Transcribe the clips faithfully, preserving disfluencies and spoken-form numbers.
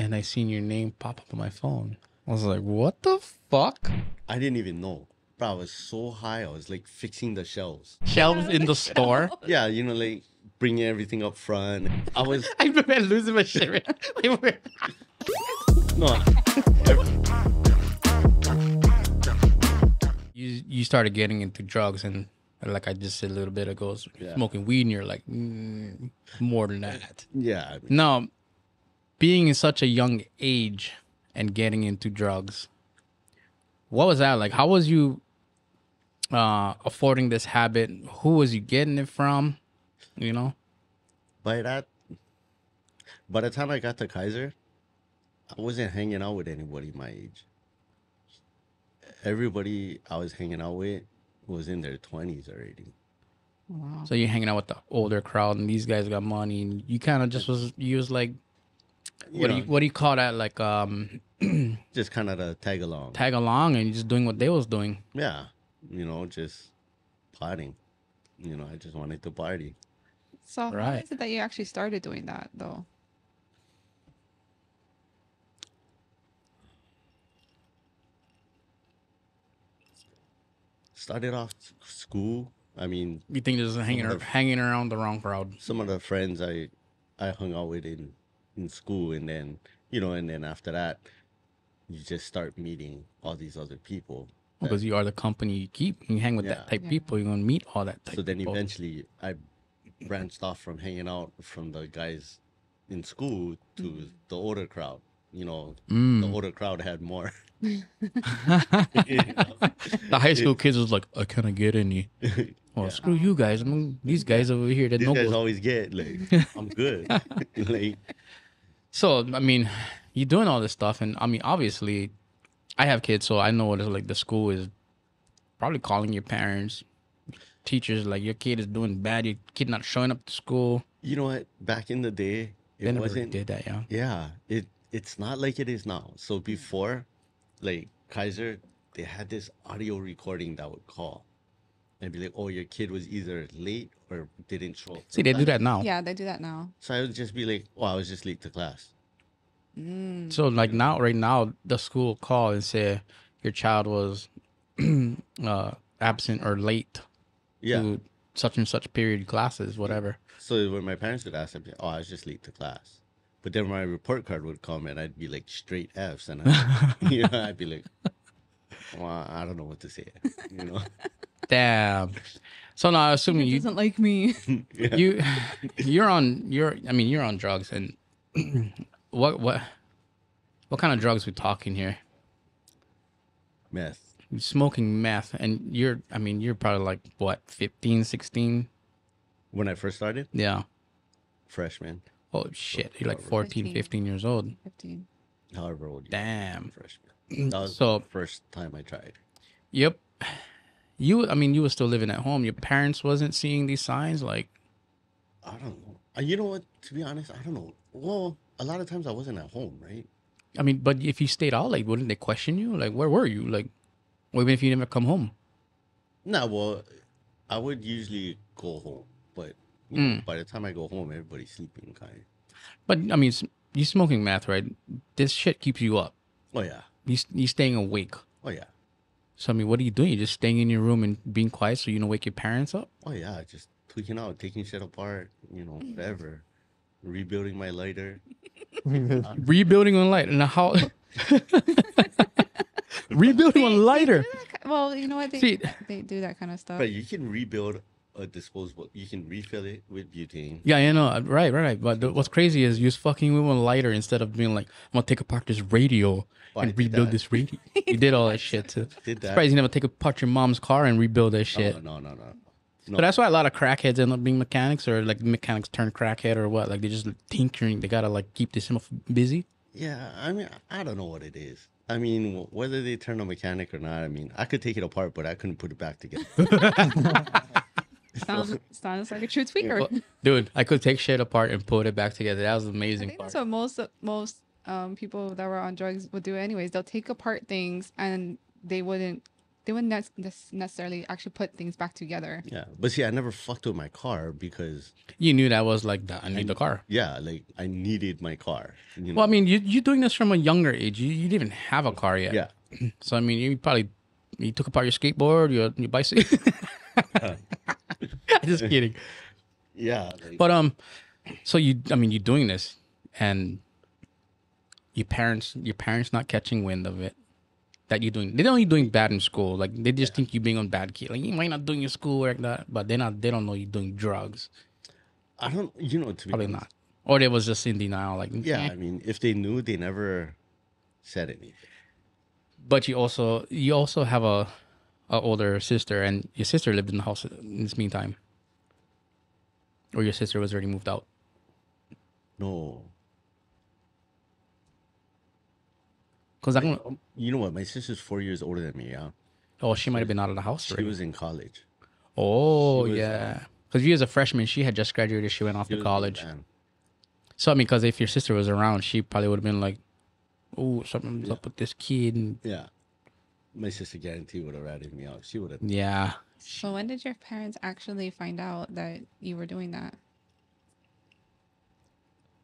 and I seen your name pop up on my phone. I was like, what the fuck? I didn't even know. Bro, I was so high. I was like fixing the shelves. Shelves in the store? Yeah, you know, like bringing everything up front. I was... I remember losing my shit. Right? Like, no. You, you started getting into drugs and... Like I just said a little bit ago, yeah. Smoking weed, and you're like, mm, more than that. Yeah. I mean, now, being in such a young age and getting into drugs, what was that like? How was you uh, affording this habit? Who was you getting it from? You know? By that, by the time I got to Kaiser, I wasn't hanging out with anybody my age. Everybody I was hanging out with was in their twenties already. Wow. So you're hanging out with the older crowd, and these guys got money, and you kind of just was you was like, what you do know, you what do you call that? Like um, just kind of the tag along, tag along, and just doing what they was doing. Yeah, you know, just partying. You know, I just wanted to party. So right. How is it that you actually started doing that though? Started off school. I mean, you think just hanging the, hanging around the wrong crowd. Some of the friends I, I hung out with in, in school, and then you know, and then after that, you just start meeting all these other people. That, because you are the company you keep. You hang with yeah. that type of yeah. people. You're gonna meet all that type. So then people. Eventually, I branched off from hanging out from the guys in school to mm. the older crowd. You know, mm. the older crowd had more. You know? The high school kids was like, I can't get any. Well, yeah. Screw you guys. I mean, these guys over here, that no guys always get like, I'm good. Like, so I mean, you're doing all this stuff, and I mean, obviously, I have kids, so I know what it's like. The school is probably calling your parents, teachers, like your kid is doing bad. Your kid not showing up to school. You know what? Back in the day, it they never wasn't did that. Yeah. Yeah. It it's not like it is now. So before. Like Kaiser, they had this audio recording that would call and be like, oh, your kid was either late or didn't show up. See, they class. do that now. Yeah, they do that now. So I would just be like, oh, I was just late to class. Mm. So like now, right now, the school call and say your child was uh, absent or late yeah. to such and such period classes, whatever. So when my parents would ask, I'd be like, oh, I was just late to class. But then my report card would come, and I'd be like straight Fs, and I'd, you know, I'd be like, well, I don't know what to say, you know. Damn. So now, assuming he you doesn't like me, yeah. you you're on you're I mean you're on drugs, and what what what kind of drugs we talking here? Meth. You're smoking meth, and you're I mean you're probably like what fifteen, sixteen? When I first started, yeah, freshman. Oh, shit. You're like fourteen, fifteen years old. fifteen. However old you damn. Freshman. That was so, the first time I tried. Yep. You, I mean, you were still living at home. Your parents wasn't seeing these signs? Like, I don't know. You know what? To be honest, I don't know. Well, a lot of times I wasn't at home, right? I mean, but if you stayed out, like, wouldn't they question you? Like, where were you? Like, or even if you never come home? Nah, well, I would usually go home, but... You know, mm. by the time I go home, everybody's sleeping, kind of. But, I mean, you're smoking meth, right? This shit keeps you up. Oh, yeah. You, you're staying awake. Oh, yeah. So, I mean, what are you doing? You're just staying in your room and being quiet so you don't wake your parents up? Oh, yeah. Just tweaking out, taking shit apart, you know, whatever. Rebuilding my lighter. Rebuilding on lighter. Now, how... Rebuilding on lighter. That, well, you know what? They, See, they do that kind of stuff. But you can rebuild... A disposable, you can refill it with butane. Yeah, you know, right, right, right. But the, what's crazy is you're fucking with one lighter instead of being like, I'm gonna take apart this radio oh, and rebuild that. this radio. You did all that shit too. Did that. Surprised you never take apart your mom's car and rebuild that shit. No, no, no, no. no. But that's why a lot of crackheads end up being mechanics, or like mechanics turn crackhead or what. Like they're just like, tinkering. They gotta like keep this busy. Yeah, I mean, I don't know what it is. I mean, whether they turn a mechanic or not, I mean, I could take it apart, but I couldn't put it back together. Sounds, sounds like a true tweaker. Well, dude, I could take shit apart and put it back together. That was the amazing I think part. That's what most most um people that were on drugs would do anyways. They'll take apart things and they wouldn't they wouldn't ne necessarily actually put things back together. Yeah, but see, I never fucked with my car because you knew that was like that. I need I, the car. Yeah, like I needed my car. You know? Well, I mean, you you're doing this from a younger age. You you didn't even have a car yet. Yeah. So I mean, you probably you took apart your skateboard, your your bicycle. Just kidding. Yeah. Like, but um, so you I mean you're doing this and your parents your parents not catching wind of it. That you're doing, they're only doing bad in school. Like they just yeah. think you're being on bad kid. Like you might not doing your schoolwork, that, but they're not. They don't know you're doing drugs. I don't. You know, to be probably honest. not. Or they was just in denial. Like yeah, eh. I mean, if they knew, they never said anything. But you also you also have a, a older sister, and your sister lived in the house in this meantime. Or your sister was already moved out. No. Cause I don't, you know what? My sister's four years older than me, yeah. Oh, she might have been out of the house. She already. was in college. Oh, was, yeah. Because you as a freshman, she had just graduated. She went off she to college. So, I mean, because if your sister was around, she probably would have been like, oh, something's yeah. up with this kid. And yeah. My sister guaranteed would have ratted me out. She would have. Yeah. So when did your parents actually find out that you were doing that?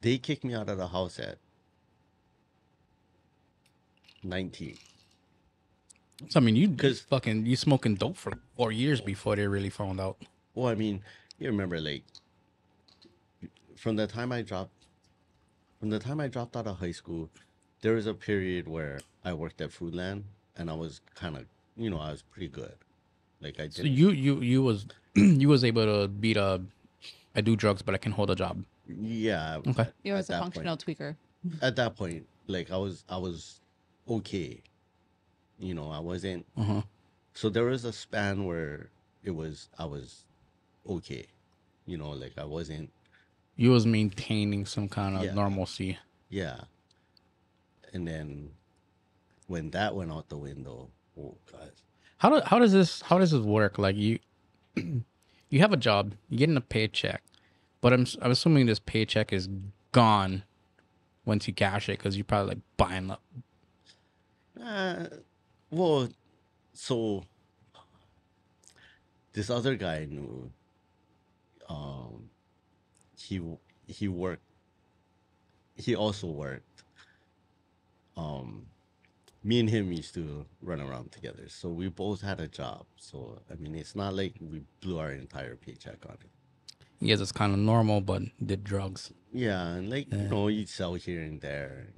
They kicked me out of the house at nineteen. So I mean, you because fucking you smoking dope for four years before they really found out. Well, I mean, you remember, like from the time I dropped, from the time I dropped out of high school, there was a period where I worked at Foodland, and I was kind of, you know, I was pretty good. Like I did. So you you you was you was able to beat a. I do drugs, but I can hold a job. Yeah. Okay. At, you was a functional point, tweaker. At that point, like I was, I was. okay, you know, I wasn't uh-huh. so there was a span where it was I was okay, you know, like I wasn't you was maintaining some kind of yeah. normalcy. Yeah. And then when that went out the window, oh god. How do how does this how does this work? Like you you have a job, you're getting a paycheck, but I'm I'm assuming this paycheck is gone once you cash it because you're probably like buying up. Uh, well, so this other guy I knew, um, he, he worked, he also worked, um, me and him used to run around together. So we both had a job. So, I mean, it's not like we blew our entire paycheck on it. Yes, it's kind of normal, but did drugs. Yeah. And like, yeah. you know, you'd sell here and there.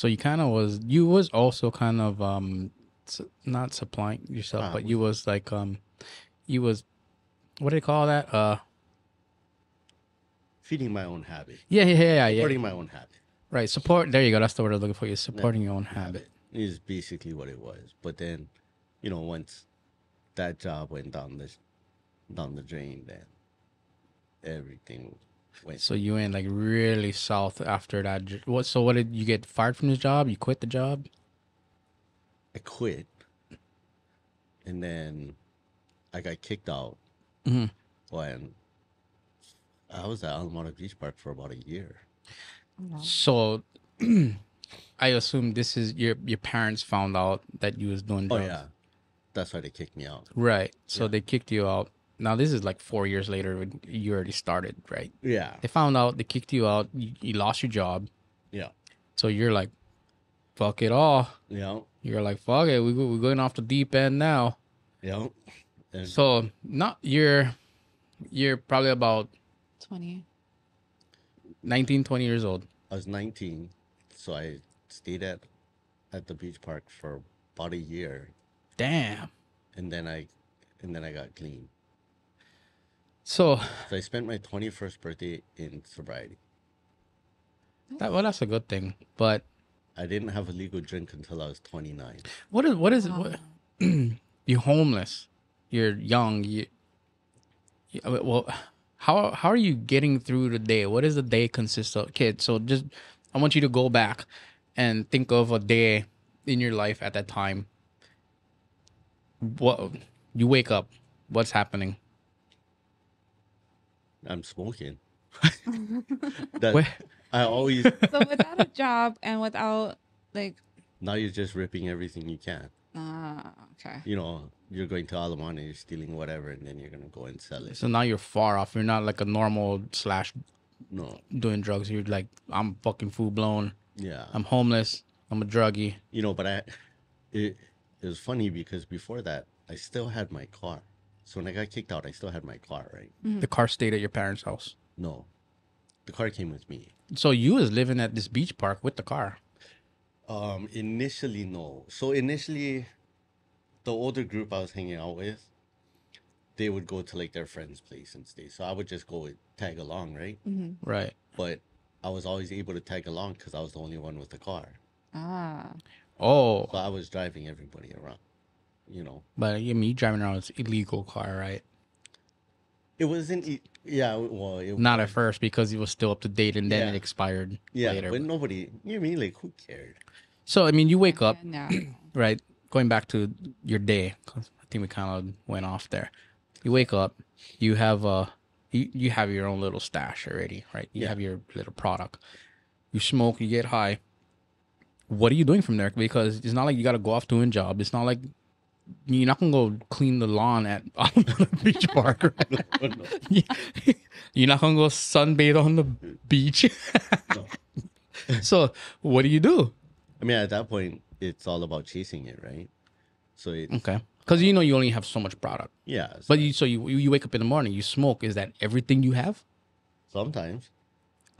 So you kind of was, you was also kind of, um, su not supplying yourself, ah, but you was like, um, you was, what do they call that? Uh, feeding my own habit. Yeah, yeah, yeah, yeah. Supporting my own habit. Right, support, there you go, that's the word I was looking for, you're supporting yeah, your own habit. Is basically what it was. But then, you know, once that job went down the, down the drain, then everything Wait. So you went like really south after that. What? So what did you get fired from this job? You quit the job? I quit, and then I got kicked out. Mm-hmm. When I was at Ala Moana Beach Park for about a year. Wow. So I assume this is your your parents found out that you was doing drugs. Oh yeah, that's why they kicked me out. Right. So yeah. they kicked you out. Now, this is like four years later when you already started, right? Yeah. They found out. They kicked you out. You, you lost your job. Yeah. So you're like, fuck it all. Yeah. You're like, fuck it. We, we're going off the deep end now. Yeah. And so not you're, you're probably about twenty, nineteen, twenty years old. I was nineteen. So I stayed at, at the beach park for about a year. Damn. And then I, and then I got clean. So, so I spent my twenty-first birthday in sobriety. That, well, that's a good thing, but I didn't have a legal drink until I was twenty-nine. What is what is wow. what, you're homeless? You're young. You, you well, how how are you getting through the day? What does the day consist of, kid? So just I want you to go back and think of a day in your life at that time. What you wake up? What's happening? I'm smoking. that, I always. So without a job and without like. Now you're just ripping everything you can. Uh, okay. You know, you're going to Ala Moana, you're stealing whatever, and then you're going to go and sell it. So now you're far off. You're not like a normal slash no doing drugs. You're like, I'm fucking full blown. Yeah. I'm homeless. I'm a druggie. You know, but I, it, it was funny because before that, I still had my car. So when I got kicked out, I still had my car, right? Mm-hmm. The car stayed at your parents' house? No. The car came with me. So you was living at this beach park with the car? Um, initially, no. So initially, the older group I was hanging out with, they would go to like their friend's place and stay. So I would just go with, tag along, right? Mm-hmm. Right. But I was always able to tag along because I was the only one with the car. Ah. Oh. So I was driving everybody around, you know. But I mean, you driving around with an illegal car, right? It wasn't, e yeah, well, it not was. At first because it was still up to date, and then yeah. it expired. Yeah, later. But nobody, you mean, like, who cared? So I mean, you wake up, yeah, no. right? Going back to your day, because I think we kind of went off there. You wake up, you have a, you, you have your own little stash already, right? You yeah. have your little product. You smoke, you get high. What are you doing from there? Because it's not like you got to go off doing a job. It's not like. You're not gonna go clean the lawn at Aala Beach Park, right? No, no. You're not gonna go sunbathe on the beach. No. So what do you do? I mean, at that point, it's all about chasing it, right? So it's, okay, because you know you only have so much product. Yeah. So but you, so you you wake up in the morning, you smoke. Is that everything you have? Sometimes.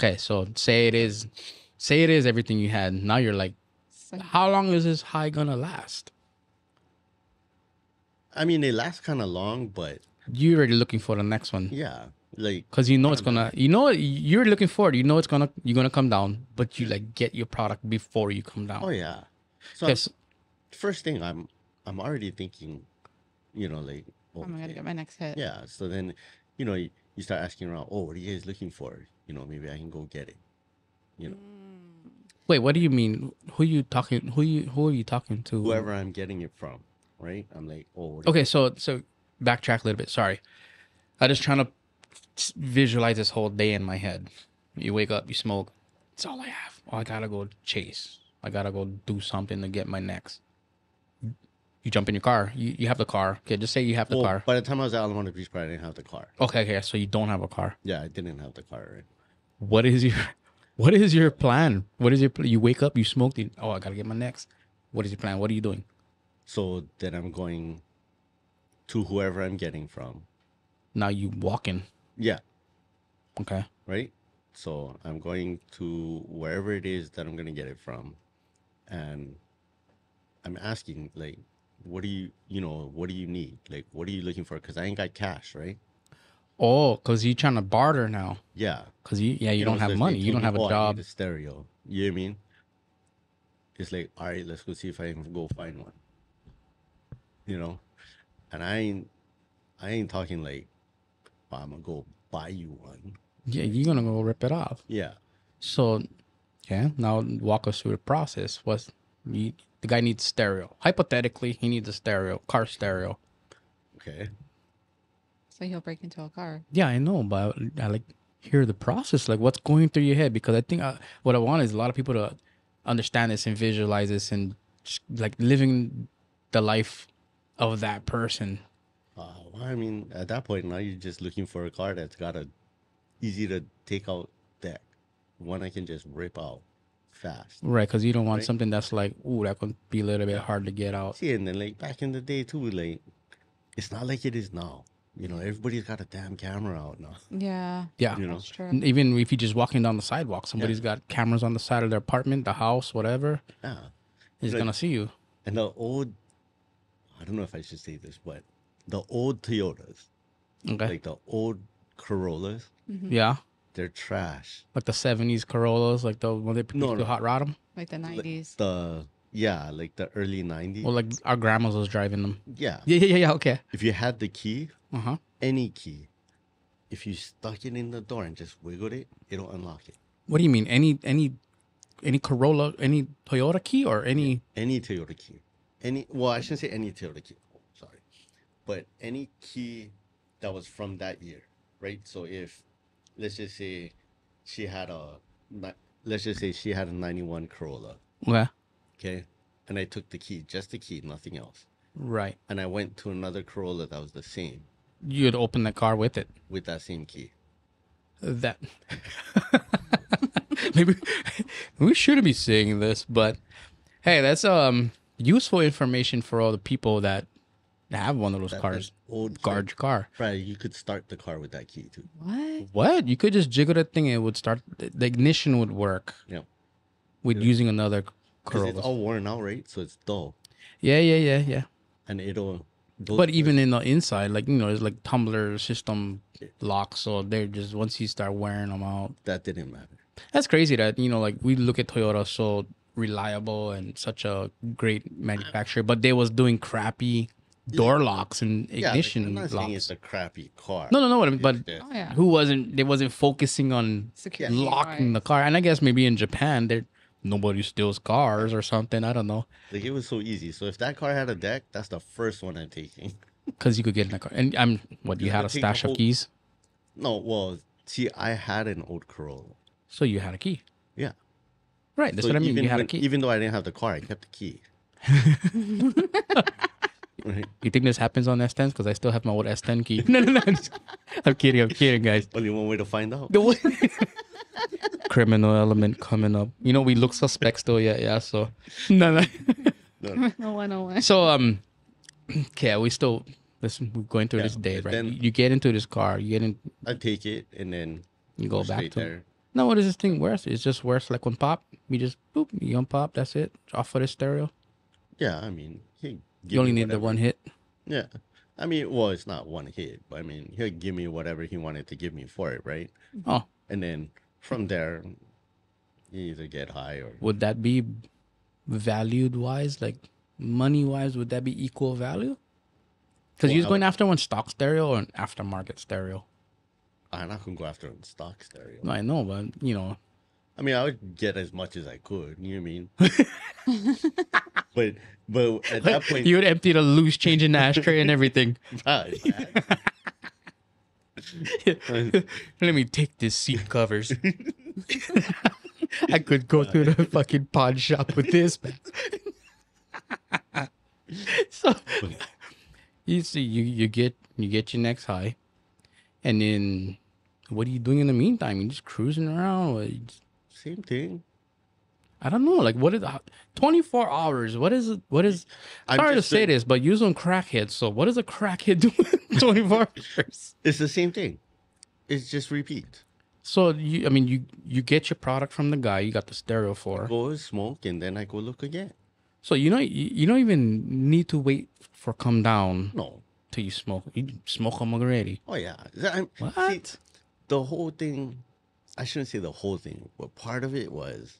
Okay, so say it is, say it is everything you had. Now you're like, how long is this high gonna last? I mean, they last kind of long, but you're already looking for the next one. Yeah, like because you know it's gonna, you know, you're looking for it. You know it's gonna, you're gonna come down, but you like get your product before you come down. Oh yeah. So I'm, first thing, I'm, I'm already thinking, you know, like, oh, I'm gonna get my next hit. Yeah. So then, you know, you, you start asking around. Oh, what are you guys looking for? You know, maybe I can go get it. You know. Mm. Wait, what do you mean? Who you talking? Who you? Who are you talking to? Whoever I'm getting it from. Right, I'm like, oh. Okay, so so backtrack a little bit. Sorry, I'm just trying to visualize this whole day in my head. You wake up, you smoke. It's all I have. Oh, I gotta go chase. I gotta go do something to get my next. You jump in your car. You you have the car. Okay, just say you have the well, car. By the time I was at Ala Moana Beach Park, I didn't have the car. Okay, okay. So you don't have a car. Yeah, I didn't have the car. Right. What is your, what is your plan? What is your? You wake up, you smoke. You, oh, I gotta get my next. What is your plan? What are you doing? So then I'm going to whoever I'm getting from. Now you walking. Yeah. Okay. Right? So I'm going to wherever it is that I'm going to get it from. And I'm asking, like, what do you, you know, what do you need? Like, what are you looking for? Because I ain't got cash, right? Oh, because you're trying to barter now. Yeah. Because, you, yeah, you, you don't know, have money. You don't have a job. I need a stereo. You know what I mean? It's like, all right, let's go see if I can go find one. You know, and I ain't, I ain't talking like, oh, I'm gonna go buy you one. Yeah, you're gonna go rip it off. Yeah. So, yeah. Now walk us through the process. Was the guy needs stereo? Hypothetically, he needs a stereo, car stereo. Okay. So he'll break into a car. Yeah, I know, but I, I like hear the process. Like, what's going through your head? Because I think I, what I want is a lot of people to understand this and visualize this and just, like living the life of that person. Uh, well, I mean, at that point, now you're just looking for a car that's got a easy to take out deck, one I can just rip out fast. Right, because you don't want right? something that's like, ooh, that could be a little bit hard to get out. See, and then like back in the day too, like it's not like it is now. You know, everybody's got a damn camera out now. Yeah, yeah, you know? That's true. Even if you're just walking down the sidewalk, somebody's yeah. got cameras on the side of their apartment, the house, whatever. Yeah, he's like, gonna see you. And the old. I don't know if I should say this, but the old Toyotas, okay. like the old Corollas, mm-hmm. yeah, they're trash. Like the seventies Corollas, like the when they no, no. hot rod them, like the nineties. Like the yeah, like the early nineties. Well, like our grandmas was driving them. Yeah, yeah, yeah, yeah. Okay. If you had the key, uh huh, any key, if you stuck it in the door and just wiggled it, it'll unlock it. What do you mean? Any any any Corolla, any Toyota key, or any yeah, any Toyota key. Any well, I shouldn't say any Toyota key. Oh, sorry, but any key that was from that year, right? So if let's just say she had a let's just say she had a ninety-one Corolla. Yeah. Okay. and I took the key, just the key, nothing else. Right. And I went to another Corolla that was the same. You had opened the car with it. With that same key. That. Maybe we shouldn't be seeing this, but hey, that's um useful information for all the people that have one of those that, cars. That old garage thing. Car. Right. You could start the car with that key too. What? What? You could just jiggle that thing and it would start. The ignition would work. Yeah. With it'll, using another Corolla. It's all worn out, right? So it's dull. Yeah, yeah, yeah, yeah. And it'll. But even in the inside, like, you know, it's like tumbler system locks. So they're just, once you start wearing them out. That didn't matter. That's crazy that, you know, like we look at Toyota so reliable and such a great manufacturer, but they was doing crappy door locks and ignition yeah, like, I'm not locks. Saying it's a crappy car. No, no, no. It's but oh, yeah. who wasn't, they wasn't focusing on security, locking right. the car. And I guess maybe in Japan, they're. Nobody steals cars or something. I don't know. Like it was so easy. So if that car had a deck, that's the first one I'm taking. Because you could get in the car. And I'm what? You had a stash of keys? No. Well, see, I had an old Corolla. So you had a key. Yeah. Right. That's what I mean. You had a key. Even though I didn't have the car, I kept the key. Right. You think this happens on S tens? Because I still have my old S ten key. No, no, no. I'm, just, I'm kidding. I'm kidding, guys. Only one way to find out. The one. Criminal element coming up. You know, we look suspect still yet, yeah, yeah, so. No, no. No one oh one. So, um, okay, we still, listen, we're going through yeah, this day, right? Then you get into this car, you get in. I take it, and then. You go back to there. No, what is this thing worth? It's just worth, like, one pop. You just, boop, you unpop, that's it. Off of the stereo. Yeah, I mean. He you only need whatever. The one hit. Yeah. I mean, well, it's not one hit, but I mean, he'll give me whatever he wanted to give me for it, right? Oh. And then. From there, you either get high or... Would that be valued-wise, like money-wise, would that be equal value? Because well, you're going would... after one stock stereo or an aftermarket stereo? I'm not going to go after one stock stereo. I know, but, you know... I mean, I would get as much as I could, you know what I mean? but but at that point... You would empty the loose change in the ashtray and everything. Probably that. Let me take this seat covers. I could go through the fucking pawn shop with this. So you see, you you get you get your next high, and then what are you doing in the meantime? You just cruising around. Same thing. I don't know. Like what is twenty-four hours? What is it? What is? I'm sorry to say saying, this, but you're on crackhead. So what is a crackhead doing twenty-four hours? It's the same thing. It's just repeat. So you, I mean, you you get your product from the guy. You got the stereo for. I go smoke and then I go look again. So you know you, you don't even need to wait for come down. No. Till you smoke, you smoke them already. Oh yeah. I'm, what? See, the whole thing. I shouldn't say the whole thing, but part of it was.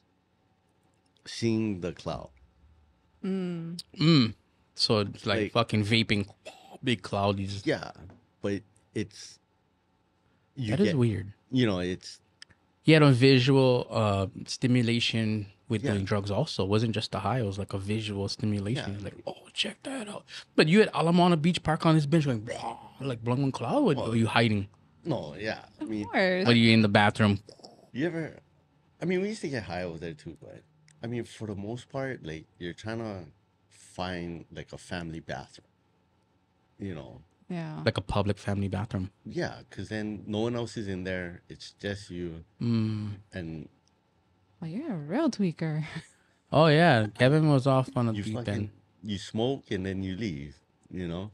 Seeing the cloud. Mm. Mm. So it's like, like fucking vaping big cloud. You just... Yeah. But it's... You that get, is weird. You know, it's... He had a visual uh, stimulation with yeah. doing drugs also. It wasn't just the high. It was like a visual stimulation. Yeah. Like, oh, check that out. But you had Ala Moana Beach Park on this bench going, Wah! Like blowing on cloud? Or well, are you hiding? No, yeah. I mean, of course. Are you in the bathroom? You ever... I mean, we used to get high over there too, but... I mean, for the most part, like, you're trying to find, like, a family bathroom, you know? Yeah. Like a public family bathroom. Yeah, because then no one else is in there. It's just you. Mm. And... Well, you're a real tweaker. Oh, yeah. Kevin was off on a you deep fucking, end. You smoke and then you leave, you know?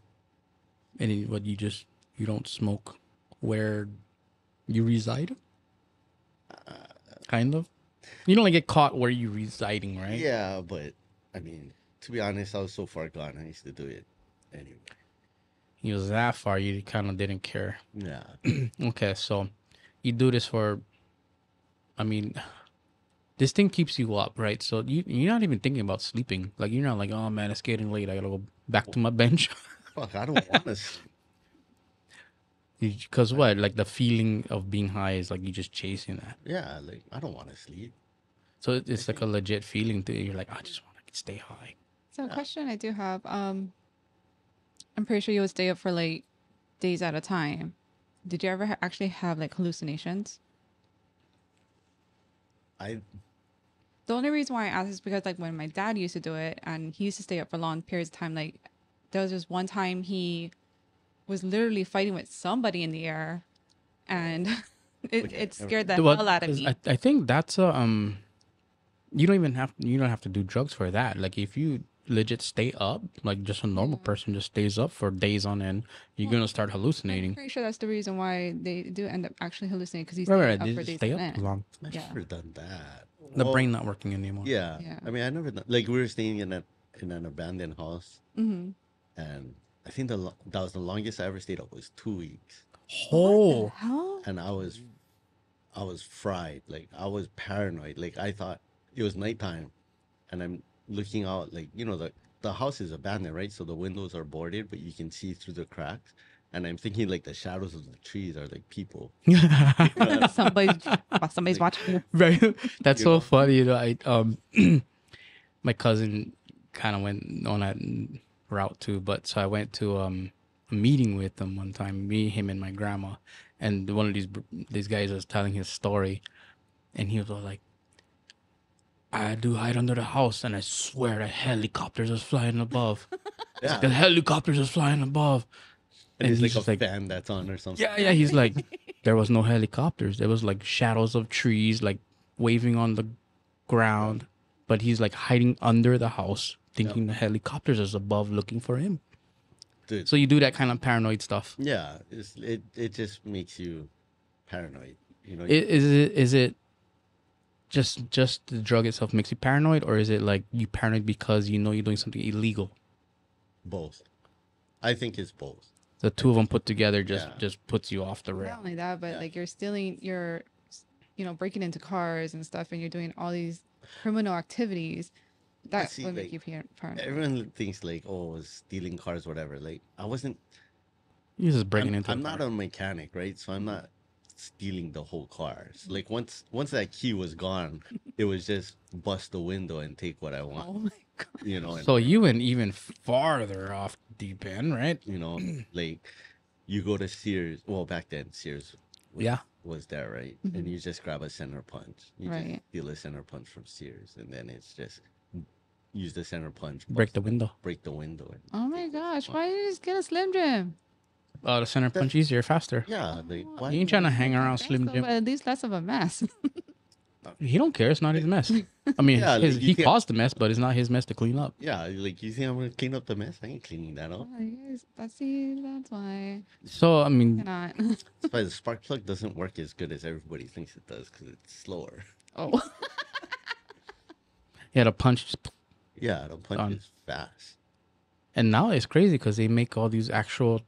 And then, what, you just, you don't smoke where you reside? Uh, kind of? You don't like get caught where you're residing, right? Yeah, but I mean, to be honest, I was so far gone. I used to do it anyway. You was that far. You kind of didn't care. Yeah. Okay, so you do this for, I mean, this thing keeps you up, right? So you, you're not even thinking about sleeping. Like, you're not like, oh, man, it's getting late. I got to go back to my bench. Fuck, I don't want to sleep. Because what? Like the feeling of being high is like you're just chasing that. Yeah, like I don't want to sleep. So it's like a legit feeling that you're like, I just want to stay high. So a question I do have. Um, I'm pretty sure you would stay up for like days at a time. Did you ever ha actually have like hallucinations? I the only reason why I asked is because, like, when my dad used to do it, and he used to stay up for long periods of time, like, there was just one time he was literally fighting with somebody in the air, and it, okay. it scared the well, hell out of me. I, I think that's a, um, you don't even have, you don't have to do drugs for that. Like, if you legit stay up, like, just a normal yeah. person just stays up for days on end, you're well, gonna start hallucinating. I'm pretty sure that's the reason why they do end up actually hallucinating, because he's right, right. up they for days stay up end. long. I've yeah. never done that. The well, brain not working anymore. Yeah. yeah. I mean, I never done, like, we were staying in a in an abandoned house, mm-hmm. and I think the that was the longest I ever stayed up was two weeks. Oh. And I was, I was fried. Like, I was paranoid. Like, I thought it was nighttime, and I'm looking out, like, you know, the the house is abandoned, right? So the windows are boarded, but you can see through the cracks. And I'm thinking, like, the shadows of the trees are like people. You know, somebody's somebody's like, watching. Right. That's so know? funny. You know, I um, my cousin kind of went on that route too, but so I went to um a meeting with them one time, me, him, and my grandma, and one of these these guys was telling his story, and he was all like, I do hide under the house, and I swear the helicopters are flying above. Yeah. Like, the helicopters are flying above. And, and it's like a like, fan that's on or something. Yeah, yeah. He's like, there was no helicopters. There was like shadows of trees, like waving on the ground. But he's like hiding under the house, thinking yep. the helicopters is above looking for him. Dude. So you do that kind of paranoid stuff. Yeah, it's, it it just makes you paranoid. You know, you it, is it is it just just the drug itself makes you paranoid, or is it like you paranoid because you know you're doing something illegal? Both. I think it's both. The two of them put together just, yeah. just puts you off the rail. Not only that, but yeah. like you're stealing, you're, you know, breaking into cars and stuff, and you're doing all these criminal activities. That see, would like, make you paranoid. Everyone thinks like, oh, stealing cars, whatever. Like, I wasn't. You're just breaking I'm, into. I'm a not car. a mechanic, right? So I'm not stealing the whole car. So like once once that key was gone, it was just bust the window and take what I want. Oh my God. You know. So you went even farther off the deep end, right? You know, like you go to Sears. Well, back then Sears was, yeah. was there, right? Mm-hmm. And you just grab a center punch. You right. just steal a center punch from Sears, and then it's just use the center punch. Break the window. Break the window. And oh my gosh! Why did you just get a Slim Jim? Oh, the center punch easier, faster. Yeah. They, why you ain't trying to hang around Slim Jim. But at least less of a mess. He don't care. It's not his mess. I mean, yeah, his, like he can't... caused the mess, but it's not his mess to clean up. Yeah. Like, you think I'm going to clean up the mess? I ain't cleaning that up. Yeah, yes, that's, that's why. So, I mean. That's why the spark plug doesn't work as good as everybody thinks it does, because it's slower. Oh. Yeah, the punch. Yeah, the punch on. is fast. And now it's crazy because they make all these actual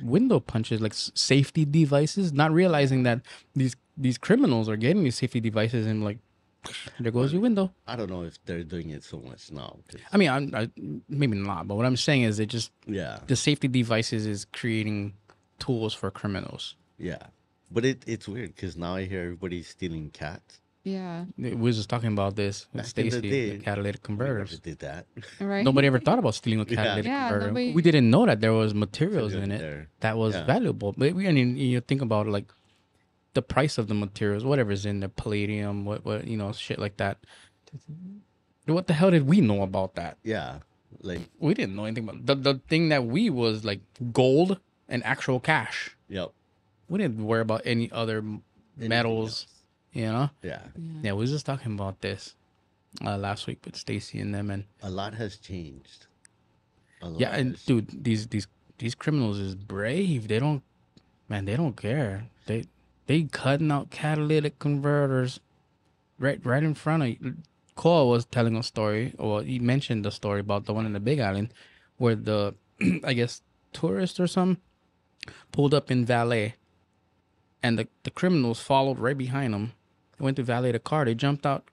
window punches, like safety devices, not realizing that these these criminals are getting these safety devices and like there goes your window. I don't know if they're doing it so much now. I mean, I'm, I maybe not, but what I'm saying is it just yeah the safety devices is creating tools for criminals. Yeah, but it it's weird because now I hear everybody's stealing cats. Yeah, we were just talking about this with Stacey, the, the catalytic converters. Did that, right? Nobody ever thought about stealing a catalytic yeah. converter. Yeah, nobody... We didn't know that there was materials in it there. that was yeah. valuable. But we, I mean, you think about like the price of the materials, whatever's in there, palladium, what, what, you know, shit like that. What the hell did we know about that? Yeah, like we didn't know anything about the the thing that we was like gold and actual cash. Yep, we didn't worry about any other anything metals. Else. You know? Yeah. Yeah, we were just talking about this uh, last week with Stacey and them, and a lot has changed. A lot yeah, and dude, these these these criminals is brave. They don't, man. They don't care. They they cutting out catalytic converters, right right in front of you. Cole was telling a story, or he mentioned the story about the one in the Big Island, where the I guess tourist or some pulled up in valet, and the the criminals followed right behind them. Went to valet the car. They jumped out,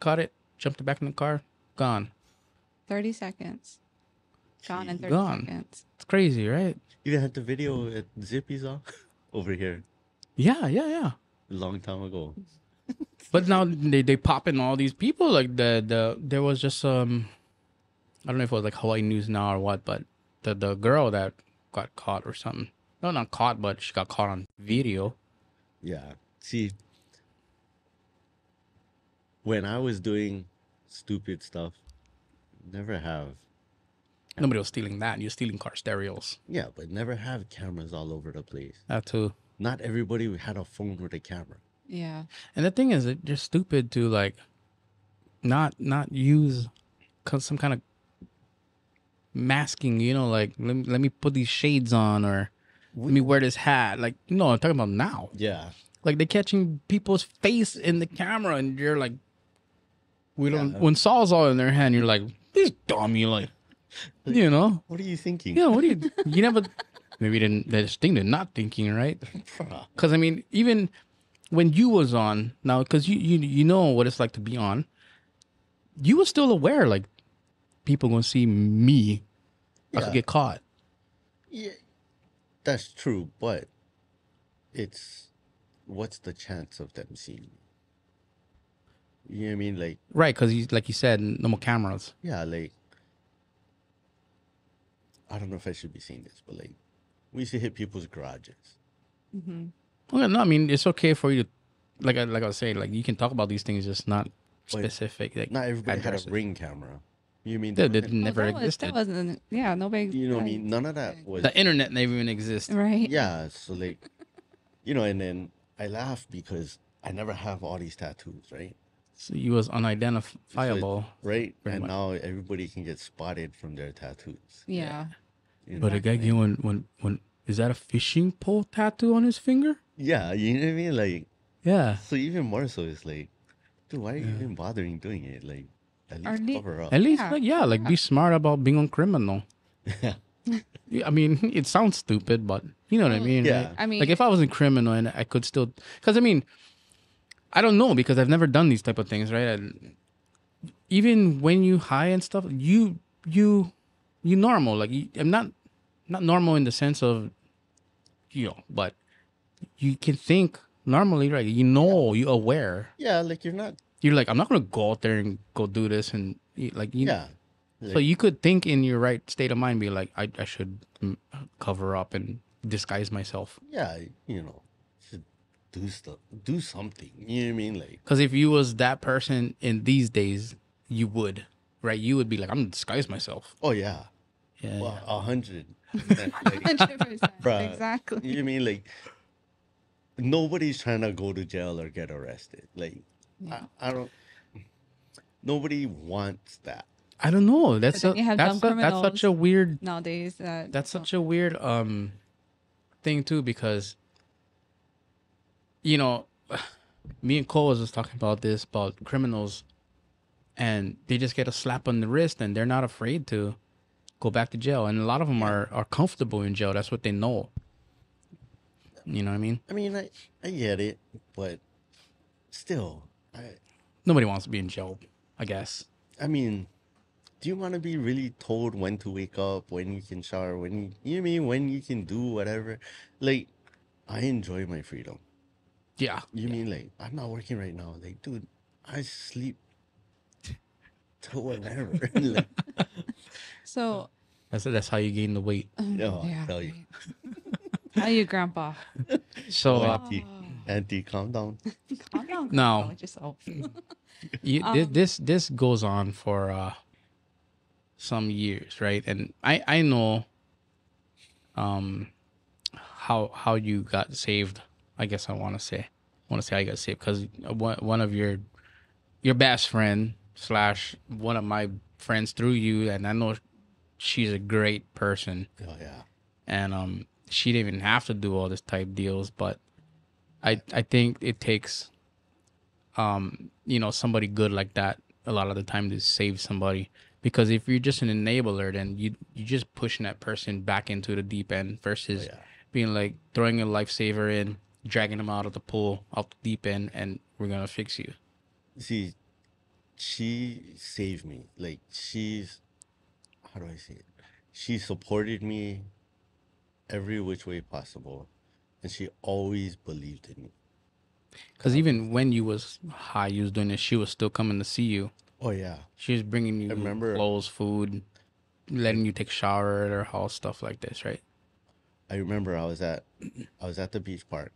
caught it, jumped back in the car, gone. Thirty seconds, gone in thirty gone. seconds. It's crazy, right? You had the video at Zippy's off over here. Yeah, yeah, yeah. A long time ago. But now they they pop in all these people like the the there was just um, I don't know if it was like Hawaii News Now or what, but the the girl that got caught or something. No, not caught, but she got caught on video. Yeah. See. when I was doing stupid stuff, never have. Nobody was stealing that. You're stealing car stereos. Yeah, but never have cameras all over the place. That too. Not everybody had a phone with a camera. Yeah. And the thing is, they're stupid to like not not use some kind of masking, you know, like let me, let me put these shades on or let me wear this hat. Like, no, I'm talking about now. Yeah. Like they're catching people's face in the camera and you're like, we don't, yeah. when Saul's all in their hand, you're like, this dummy, like, you know. What are you thinking? Yeah, what are you, you never, maybe didn't, this thing they're not thinking, right? Because I mean, even when you was on now, because you, you, you know what it's like to be on, you were still aware, like, people gonna see me, yeah. I could get caught. Yeah, that's true, but it's, what's the chance of them seeing me? You know what I mean? Like, right, because you, like you said, no more cameras. Yeah, like, I don't know if I should be saying this, but like, we used to hit people's garages. Mm-hmm. Well, no, I mean, it's okay for you to, like, I, like I was saying, like, you can talk about these things, just not specific. Like, not everybody had a Ring camera. You mean that it never oh, that existed? Was, that wasn't, yeah, nobody. You know what I mean? None of that was. The internet never even existed. Right. Yeah, so like, you know, and then I laugh because I never have all these tattoos, right? So you was unidentifiable. So it, right? And much. Now everybody can get spotted from their tattoos. Yeah. You know, but again, you when, when, when, is that a fishing pole tattoo on his finger? Yeah, you know what I mean? Like, yeah. So even more so, it's like, dude, why are you yeah. even bothering doing it? Like, at least Are cover up. At least, yeah. like, yeah, like yeah. be smart about being a criminal. Yeah. I mean, it sounds stupid, but you know what I mean? Yeah. Right? I mean, like if I wasn't criminal and I could still, because I mean, I don't know because I've never done these type of things, right? I, even when you high and stuff, you you you normal. Like you, I'm not not normal in the sense of, you know, but you can think normally, right? You know, yeah. you're aware. Yeah, like you're not. You're like, I'm not going to go out there and go do this. And like, you yeah. like, so you could think in your right state of mind, be like, I, I should cover up and disguise myself. Yeah. You know, should do stuff, do something. You know what I mean? Like, cause if you was that person in these days, you would, right. You would be like, I'm going to disguise myself. Oh yeah. Yeah. Well, a hundred. Exactly. You know what I mean? Like nobody's trying to go to jail or get arrested. Like, yeah. I, I don't. Nobody wants that. I don't know. That's a, that's a, that's such a weird nowadays. That that's such a weird um thing too because you know me and Cole was just talking about this about criminals and they just get a slap on the wrist and they're not afraid to go back to jail and a lot of them are are comfortable in jail. That's what they know. You know what I mean? I mean, I I get it, but still. I, Nobody wants to be in jail, I guess. I mean, do you want to be really told when to wake up, when you can shower, when you, you know what I mean, when you can do whatever? Like, I enjoy my freedom. Yeah. You yeah. mean like I'm not working right now? Like, dude, I sleep till whatever. Like, so. I said that's how you gain the weight. No, yeah. I tell you. How you, Grandpa? So. Uh, oh. Auntie, calm down. Calm down. No. Yourself. you, um, this this goes on for uh, some years, right? And I I know um how how you got saved. I guess I want to say I want to say how you got saved because one one of your your best friend slash one of my friends through you, and I know she's a great person. Oh yeah. And um, she didn't even have to do all this type deals, but. I, I think it takes, um, you know, somebody good like that a lot of the time to save somebody. Because if you're just an enabler, then you, you're just pushing that person back into the deep end versus oh, yeah. being like throwing a lifesaver in, dragging them out of the pool, out the deep end, and we're going to fix you. See, she saved me. Like, she's, how do I say it? She supported me every which way possible. And she always believed in me. Because even when you was high, you was doing this, she was still coming to see you. Oh, yeah. She was bringing you remember, clothes, food, letting you take a shower at her house, stuff like this, right? I remember I was at I was at the beach park.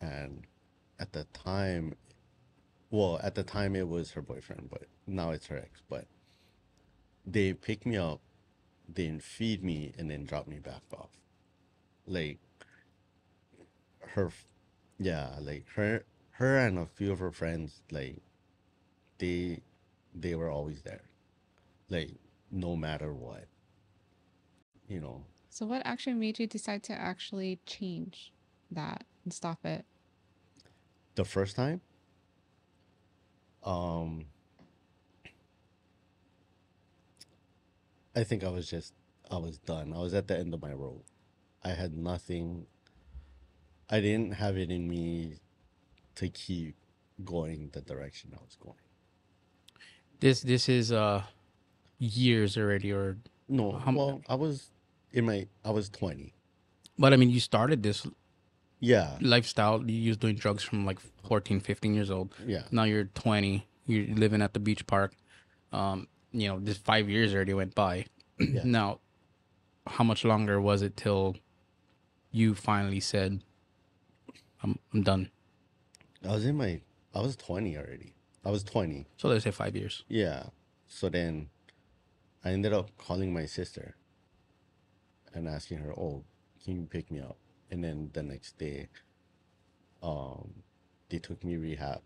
And at the time, well, at the time it was her boyfriend, but now it's her ex. But they picked me up, then feed me, and then drop me back off. Like her, yeah, like her, her and a few of her friends, like they, they were always there, like no matter what, you know. So what actually made you decide to actually change that and stop it? The first time, um, I think I was just, I was done. I was at the end of my road. I had nothing. I didn't have it in me to keep going the direction I was going. This this is uh years already, or no? How, well, I was in my I was twenty. But I mean, you started this, yeah, lifestyle. You was doing drugs from like fourteen, fifteen years old. Yeah. Now you're twenty. You're living at the beach park. Um, you know, this five years already went by. Yeah. Now, how much longer was it till you finally said, "I'm I'm done"? I was in my I was twenty already. I was twenty. So let's say five years. Yeah. So then I ended up calling my sister and asking her, "Oh, can you pick me up?" And then the next day, um, they took me rehab,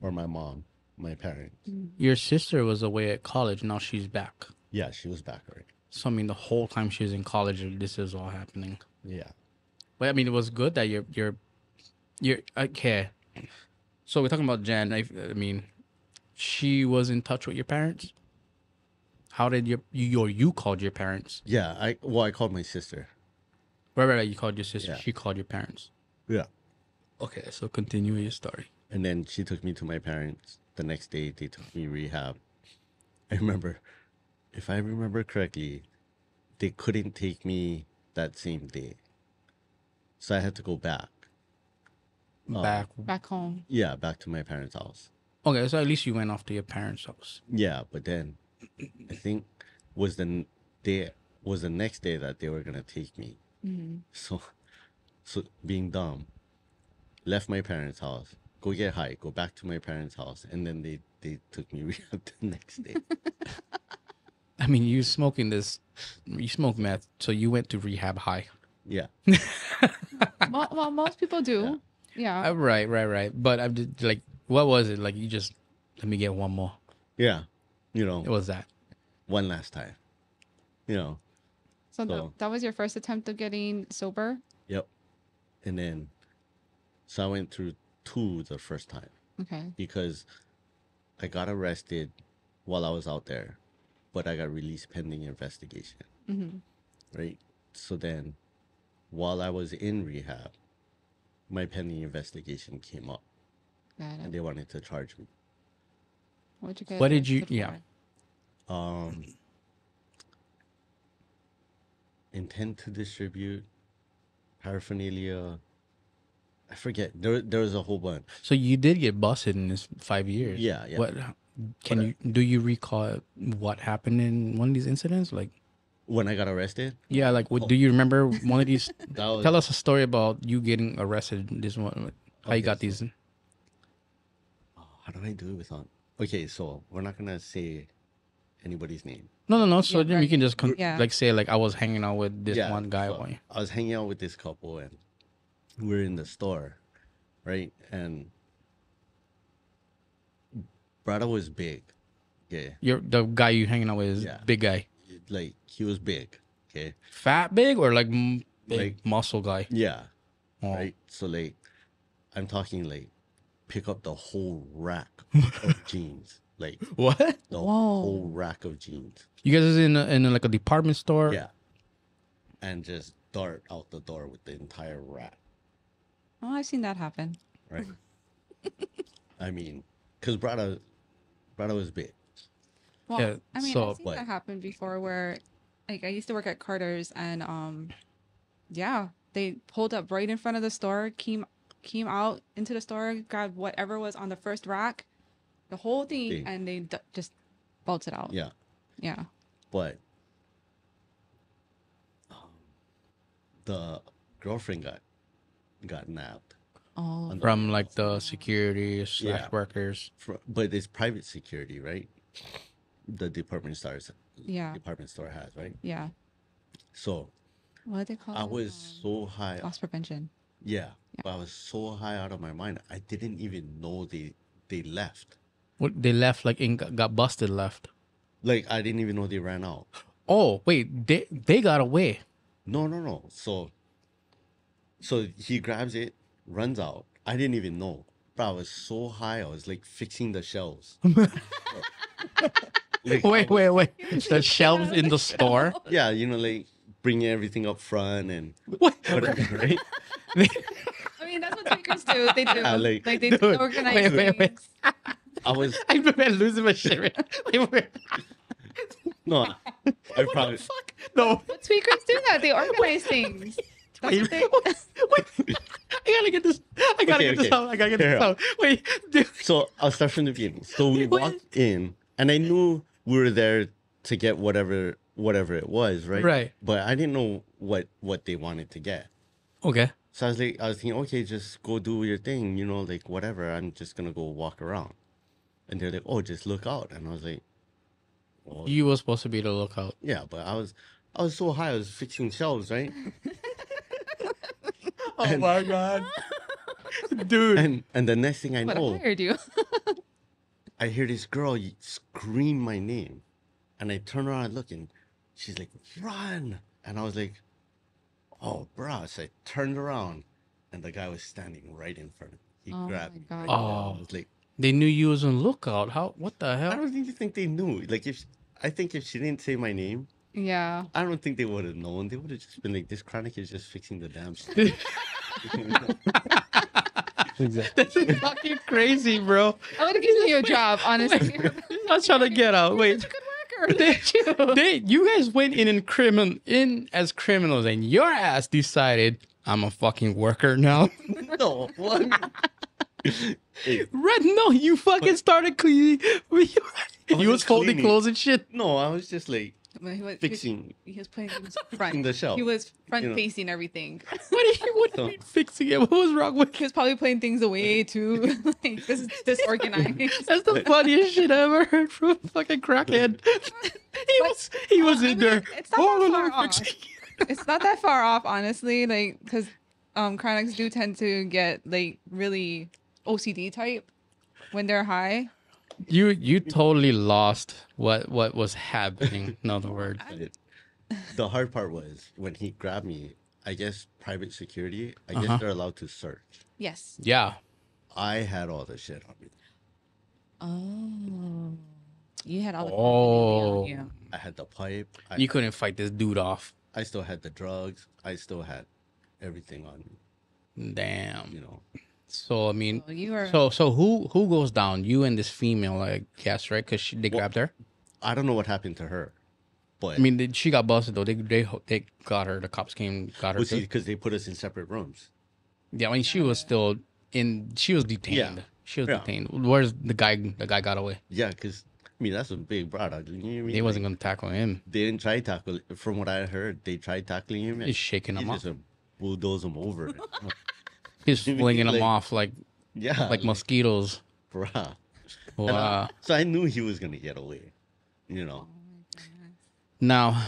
or my mom, my parents. Your sister was away at college. Now she's back. Yeah, she was back already. So, I mean, the whole time she was in college, this is all happening. Yeah. But, I mean, it was good that you're, you're, you're, okay. So we're talking about Jen. I, I mean, she was in touch with your parents? How did your, you, or you called your parents? Yeah, I, well, I called my sister. Right, right, right. You called your sister. Yeah. She called your parents. Yeah. Okay, so continue your story. And then she took me to my parents. The next day, they took me rehab. I remember, if I remember correctly, they couldn't take me that same day. So I had to go back. Back um, back home. Yeah, back to my parents' house. Okay, so at least you went off to your parents' house. Yeah, but then I think was the day was the next day that they were gonna take me. Mm-hmm. So, so being dumb, left my parents' house, go get high, go back to my parents' house, and then they they took me rehab the next day. I mean, you smoking this, you smoke meth, so you went to rehab high. Yeah. well, well, most people do. Yeah. yeah. Uh, right, right, right. But I'm just, like, what was it? Like, you just let me get one more. Yeah, you know. It was that one last time, you know. So, so that, that was your first attempt of getting sober? Yep. And then, so I went through two the first time. Okay. Because I got arrested while I was out there, but I got released pending investigation. Mm-hmm. Right? So then, while I was in rehab, my pending investigation came up. Got it. And they wanted to charge me. What'd you get? What did you, yeah. Um... intent to distribute, paraphernalia, I forget. There, there was a whole bunch. So you did get busted in this five years. Yeah, yeah. What can but you I, do? You recall what happened in one of these incidents? Like when I got arrested. Yeah, like what? Oh. Do you remember one of these? was, tell us a story about you getting arrested. This one, how okay, you got so, these? Oh, how do I do it without? Okay, so we're not gonna say anybody's name. No, no, no. So yeah, then right. you can just con yeah. like say like I was hanging out with this yeah, one guy. So I was hanging out with this couple and we were in the store, right? And Brada was big. Yeah. You're the guy you hanging out with is yeah. big guy. Like he was big. Okay. Fat big or like big like muscle guy. Yeah. Oh. Right. So like I'm talking like pick up the whole rack of jeans. Like what? The Whoa. whole rack of jeans. You guys is in a, in a, like a department store. Yeah, and just dart out the door with the entire rack. Oh, I've seen that happen. Right. I mean, because Brada, Brada was big. Well, yeah, I mean, so, I've seen but, that happen before. Where, like, I used to work at Carter's, and um, yeah, they pulled up right in front of the store, came came out into the store, grabbed whatever was on the first rack. The whole thing, thing. and they d just bolted out. Yeah. Yeah. But um, the girlfriend got got nabbed. Oh, from like the security slash yeah. workers. For, but it's private security, right? The department stores, yeah, department store has, right? Yeah. So what do they call I it? was um, so high loss prevention. Yeah, yeah, but I was so high out of my mind. I didn't even know they they left. What they left? Like in, got busted? Left? Like I didn't even know they ran out. Oh wait, they they got away. No, no, no. So, so he grabs it, runs out. I didn't even know, but I was so high. I was like fixing the shelves. Like, wait, wait, wait. The shelves in the store? Yeah, you know, like bringing everything up front and what? Whatever, right? I mean, that's what tweakers do. They do. Yeah, like, like, they dude, organize wait, wait, wait. I was... I'm losing my shit. Right? Wait, wait. No, I what probably... the fuck? No. But tweakers do that. They organize things. Wait, wait, wait. I gotta get this. I gotta okay, get okay. this out. I gotta get Here this out. Wait. Dude. So I'll start from the beginning. So we what? walked in. And I knew we were there to get whatever whatever it was, right? Right. But I didn't know what, what they wanted to get. Okay. So I was like, I was thinking, okay, just go do your thing, you know, like whatever. I'm just gonna go walk around. And they're like, oh, just look out. And I was like, oh. You were supposed to be the lookout. Yeah, but I was I was so high, I was fixing shelves, right? Oh and, my god. Dude. And and the next thing I what know. I heard you. I hear this girl scream my name, and I turn around and look, and she's like, run! And I was like, oh, bruh. So I turned around, and the guy was standing right in front of me. He oh grabbed me. Right oh, I was like, they knew you was on lookout. How? What the hell? I don't think, think they knew. Like, if I think if she didn't say my name, yeah, I don't think they would have known. They would have just been like, this chronic is just fixing the damn shit. Exactly. This is fucking crazy, bro. I would have given you a job, honestly. I was trying to get out. Wait, such a good worker. They, you. They, you guys went in and crimin in as criminals, and your ass decided I'm a fucking worker now. No, what? Red, no, you fucking but, started cleaning. You was folding clothes and shit. No, I was just like. He was, fixing. He was, he was playing he was front. The shelf. He was front you know? facing everything. What do you, what do you so. mean fixing it? What was wrong with? He was probably playing things away too. Like this is disorganized. That's the funniest shit I ever heard from a fucking crackhead. he but, was he was uh, in I mean, there. It's not oh, that far off. It's not that far off, honestly. Like because um, chronics do tend to get like really O C D type when they're high. You you totally lost what what was happening. In other words, the hard part was when he grabbed me. I guess private security. I uh-huh. guess they're allowed to search. Yes. Yeah. I had all the shit on me. Oh, you had all the. Oh, on you. I had the pipe. I, you couldn't fight this dude off. I still had the drugs. I still had everything on me. Damn. You know. So I mean, oh, you are... so so who who goes down? You and this female, I guess, right? Because they well, grabbed her. I don't know what happened to her, but I mean, they, she got busted though. They they they got her. The cops came, got her because they put us in separate rooms. Yeah, I mean, she was still in. She was detained. Yeah. She was yeah. detained. Where's the guy? The guy got away. Yeah, because I mean that's a big brother. You know what I mean? They wasn't like, gonna tackle him. They didn't try tackle. From what I heard, they tried tackling him. He's shaking him up. Just bulldoze him over. He's flinging like, them off like, yeah, like, like mosquitoes. Bruh. Wow. I, so I knew he was gonna get away, you know. Oh now,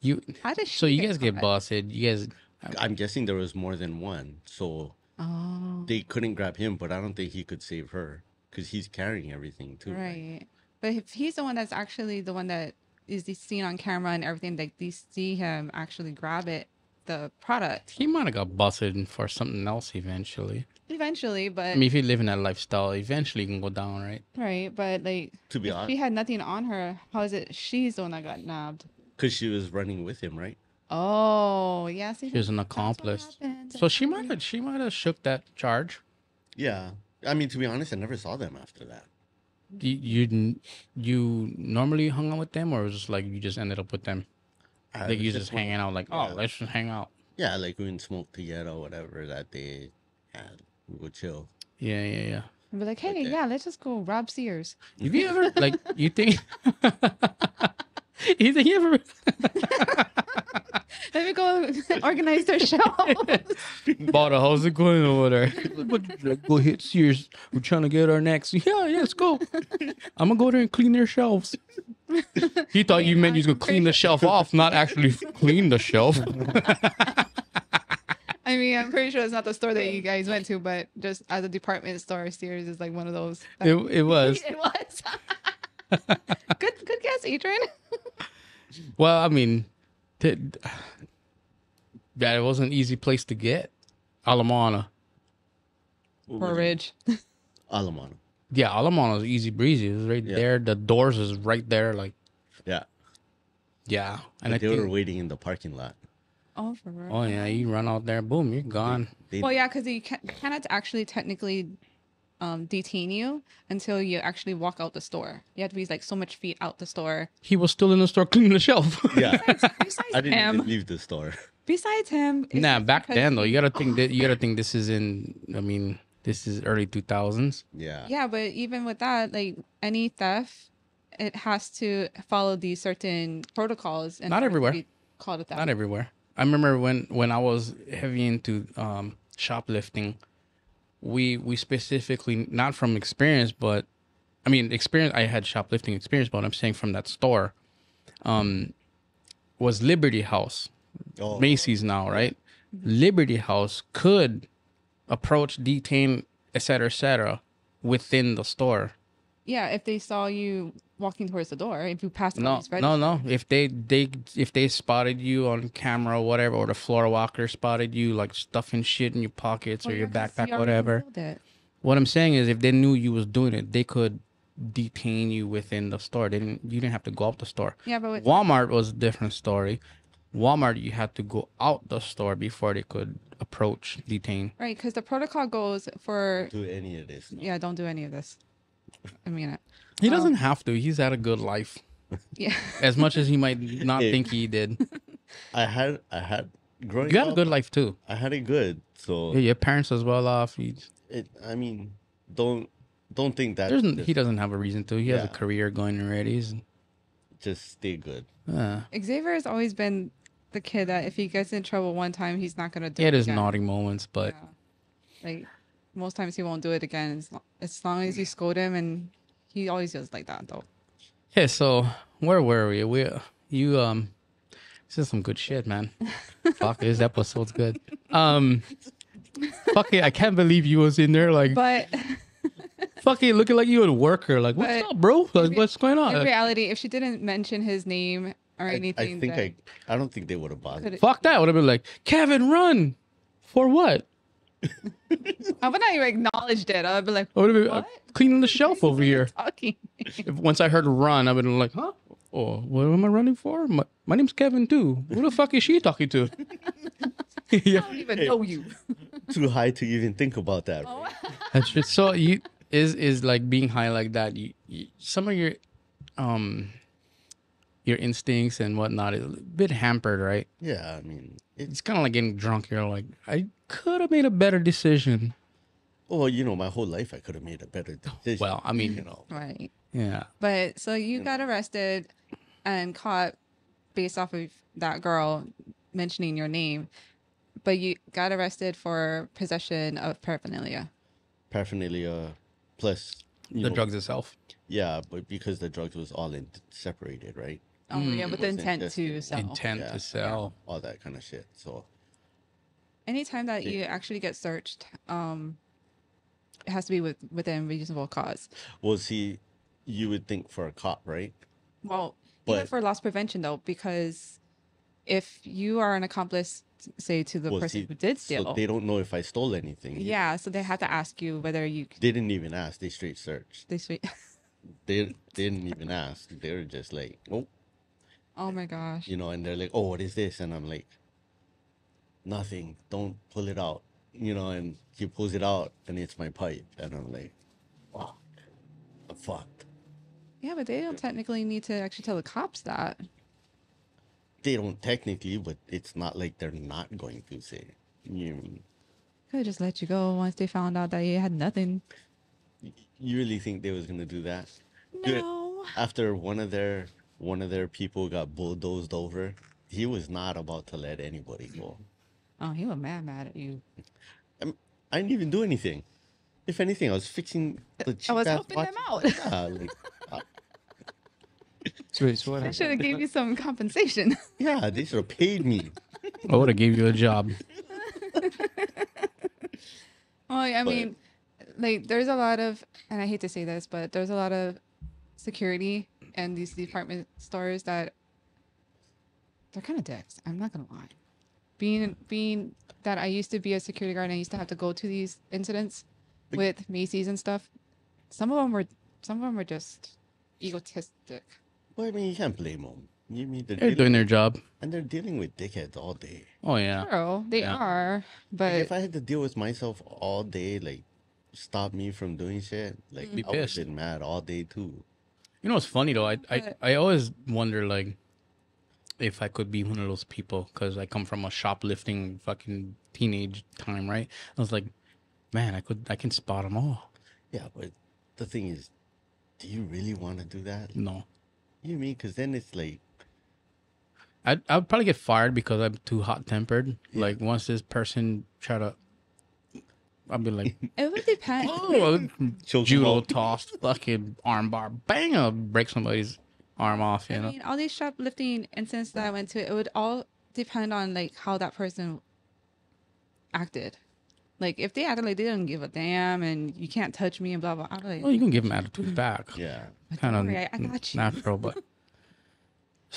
you. How did she so you get guys caught? Get busted. You guys. I mean, I'm guessing there was more than one, so oh. they couldn't grab him. But I don't think he could save her because he's carrying everything too. Right. But if he's the one that's actually the one that is seen on camera and everything, like they see him actually grab it. The product. He might have got busted for something else eventually. Eventually, but I mean, if you live in that lifestyle, eventually you can go down, right? Right, but like, to be if honest, she had nothing on her. How is it? She's the one that got nabbed. Because she was running with him, right? Oh, yeah. See, she was an accomplice. So she might have, she might have shook that charge. Yeah, I mean, to be honest, I never saw them after that. You you, you normally hung out with them, or was it just like you just ended up with them? I like you just, just hanging out, like, yeah. oh, let's just hang out. Yeah, like we didn't smoke together or whatever that day. Yeah, we would chill. Yeah, yeah, yeah. I'd be like, hey, like yeah, let's just go rob Sears. Have you ever, like, you think... you think you ever... Let me go organize their shelves. Bought a hose of coin over there. Go hit Sears. We're trying to get our next. Yeah, yeah, let's go. I'm going to go there and clean their shelves. He thought I mean, you meant you was going to clean the shelf off, not actually clean the shelf. I mean, I'm pretty sure it's not the store that you guys went to, but just as a department store, Sears is like one of those. That it, it was. It was. good, good guess, Adrian. Well, I mean, that it was an easy place to get. Ala Moana. Porridge. Ala Moana. Yeah, Ala Moana was easy breezy. It was right yeah. there. The doors is right there. Like, yeah, yeah. And but they I think, were waiting in the parking lot. Oh, for real. Oh yeah, you run out there, boom, you're gone. They, they, well, yeah, because you can, cannot actually technically um, detain you until you actually walk out the store. You have to be like so much feet out the store. He was still in the store cleaning the shelf. Yeah, besides, besides I didn't him, even leave the store. Besides him, nah. Back then though, you gotta think that you gotta think this is in. I mean, this is early two thousands. Yeah. Yeah, but even with that, like any theft, it has to follow these certain protocols. And not everywhere. Be called a theft. Not everywhere. I remember when, when I was heavy into um, shoplifting, we we specifically, not from experience, but, I mean, experience, I had shoplifting experience, but I'm saying from that store, um, was Liberty House, oh. Macy's now, right? Mm-hmm. Liberty House could approach, detain, et cetera, et cetera, within the store. Yeah, if they saw you walking towards the door, if you passed the no, register. no, no. If they they if they spotted you on camera or whatever, or the floor walker spotted you like stuffing shit in your pockets well, or your backpack, whatever. What I'm saying is, if they knew you was doing it, they could detain you within the store. They didn't. You didn't have to go out the store. Yeah, but with Walmart was a different story. Walmart, you had to go out the store before they could approach, detain. Right, because the protocol goes for. Don't do any of this. No. Yeah, don't do any of this. I mean it. He doesn't um, have to. He's had a good life. Yeah. As much as he might not yeah. think he did. I had, I had growing up. You had up, a good life too. I had it good. So yeah, your parents was well off. It, I mean, don't don't think that he doesn't have a reason to. He yeah. has a career going already. He's, Just stay good. Uh, Xavier has always been the kid that if he gets in trouble one time, he's not gonna do it. It is naughty moments, but yeah. like. Most times he won't do it again. As long, as long as you scold him, and he always does like that, though. Yeah. So where were we? We you um, this is some good shit, man. Fuck, this episode's good. Um, fuck it, I can't believe you was in there like. But. Fuck it, looking like you a worker. Like, what's but up, bro? Like, in, what's going on? In reality, if she didn't mention his name or I, anything, I think I, I don't think they would have bothered. Fuck that. Would have been like, Kevin, run. For what? I would not even acknowledge it. I would be like, I would be what? Cleaning the shelf over here. Talking. If, once I heard run, I would be like, huh? Oh, what am I running for? My, my name's Kevin too. Who the fuck is she talking to? yeah. I don't even hey, know you. Too high to even think about that. Oh. That's just so you is is like being high like that. You, you, some of your um your instincts and whatnot is a bit hampered, right? Yeah, I mean. It's kind of like getting drunk. You're like, I could have made a better decision. Well, you know, my whole life I could have made a better decision. Well, I mean, you know. Right. Yeah. But so you, you got know. arrested and caught based off of that girl mentioning your name. But you got arrested for possession of paraphernalia. Paraphernalia plus the know, drugs itself. Yeah, but because the drugs was all in separated, right? Oh, mm. yeah, with the intent to sell. Intent yeah, to sell. Yeah, all that kind of shit. So anytime that yeah. you actually get searched, um, it has to be with, within reasonable cause. Well, see, you would think for a cop, right? Well, but, even for loss prevention, though, because if you are an accomplice, say, to the well, person see, who did steal. So they don't know if I stole anything. Yeah, either. So they have to ask you whether you... They didn't even ask. They straight searched. They straight... they, they didn't even ask. They were just like, nope. Oh my gosh. You know, and they're like, oh, what is this? And I'm like, nothing. Don't pull it out. You know, and he pulls it out and it's my pipe. And I'm like, fuck. I'm fucked. Yeah, but they don't technically need to actually tell the cops that. They don't technically, but it's not like they're not going to say. You know, could just let you go once they found out that you had nothing. You really think they was going to do that? No. After one of their... One of their people got bulldozed over. He was not about to let anybody go. Oh, he was mad mad at you. I'm, I didn't even do anything. If anything, I was fixing the cheap I was helping watch. them out. Yeah, like, uh, Wait, so what I should have gave you some compensation. Yeah, they should have paid me. I would have gave you a job. Well, I mean, but, like, there's a lot of, and I hate to say this, but there's a lot of security and these department stores that they're kind of dicks. I'm not gonna lie. Being being that I used to be a security guard, and I used to have to go to these incidents with Macy's and stuff. Some of them were, some of them were just egotistic. Well, I mean, you can't blame them. You mean they're, they're doing their job, and they're dealing with dickheads all day. Oh yeah, true. They yeah. are. But like, if I had to deal with myself all day, like stop me from doing shit, like be I would have been mad all day too. You know what's funny though? I I, I always wonder like if I could be one of those people because I come from a shoplifting fucking teenage time, right? I was like, man, I could I can spot them all. Yeah, but the thing is, do you really want to do that? No. You mean because then it's like. I'd, I'd probably get fired because I'm too hot-tempered. Yeah. Like, once this person try to... I'd be like... It would depend. Oh, judo toss, fucking arm bar. Bang! I'll break somebody's arm off, you I know? I mean, all these shoplifting incidents that I went to, it would all depend on, like, how that person acted. Like, if they acted like they didn't give a damn and you can't touch me and blah, blah, blah. Like, well, you can give them attitude back. Yeah. Kind of I got you. Natural, but...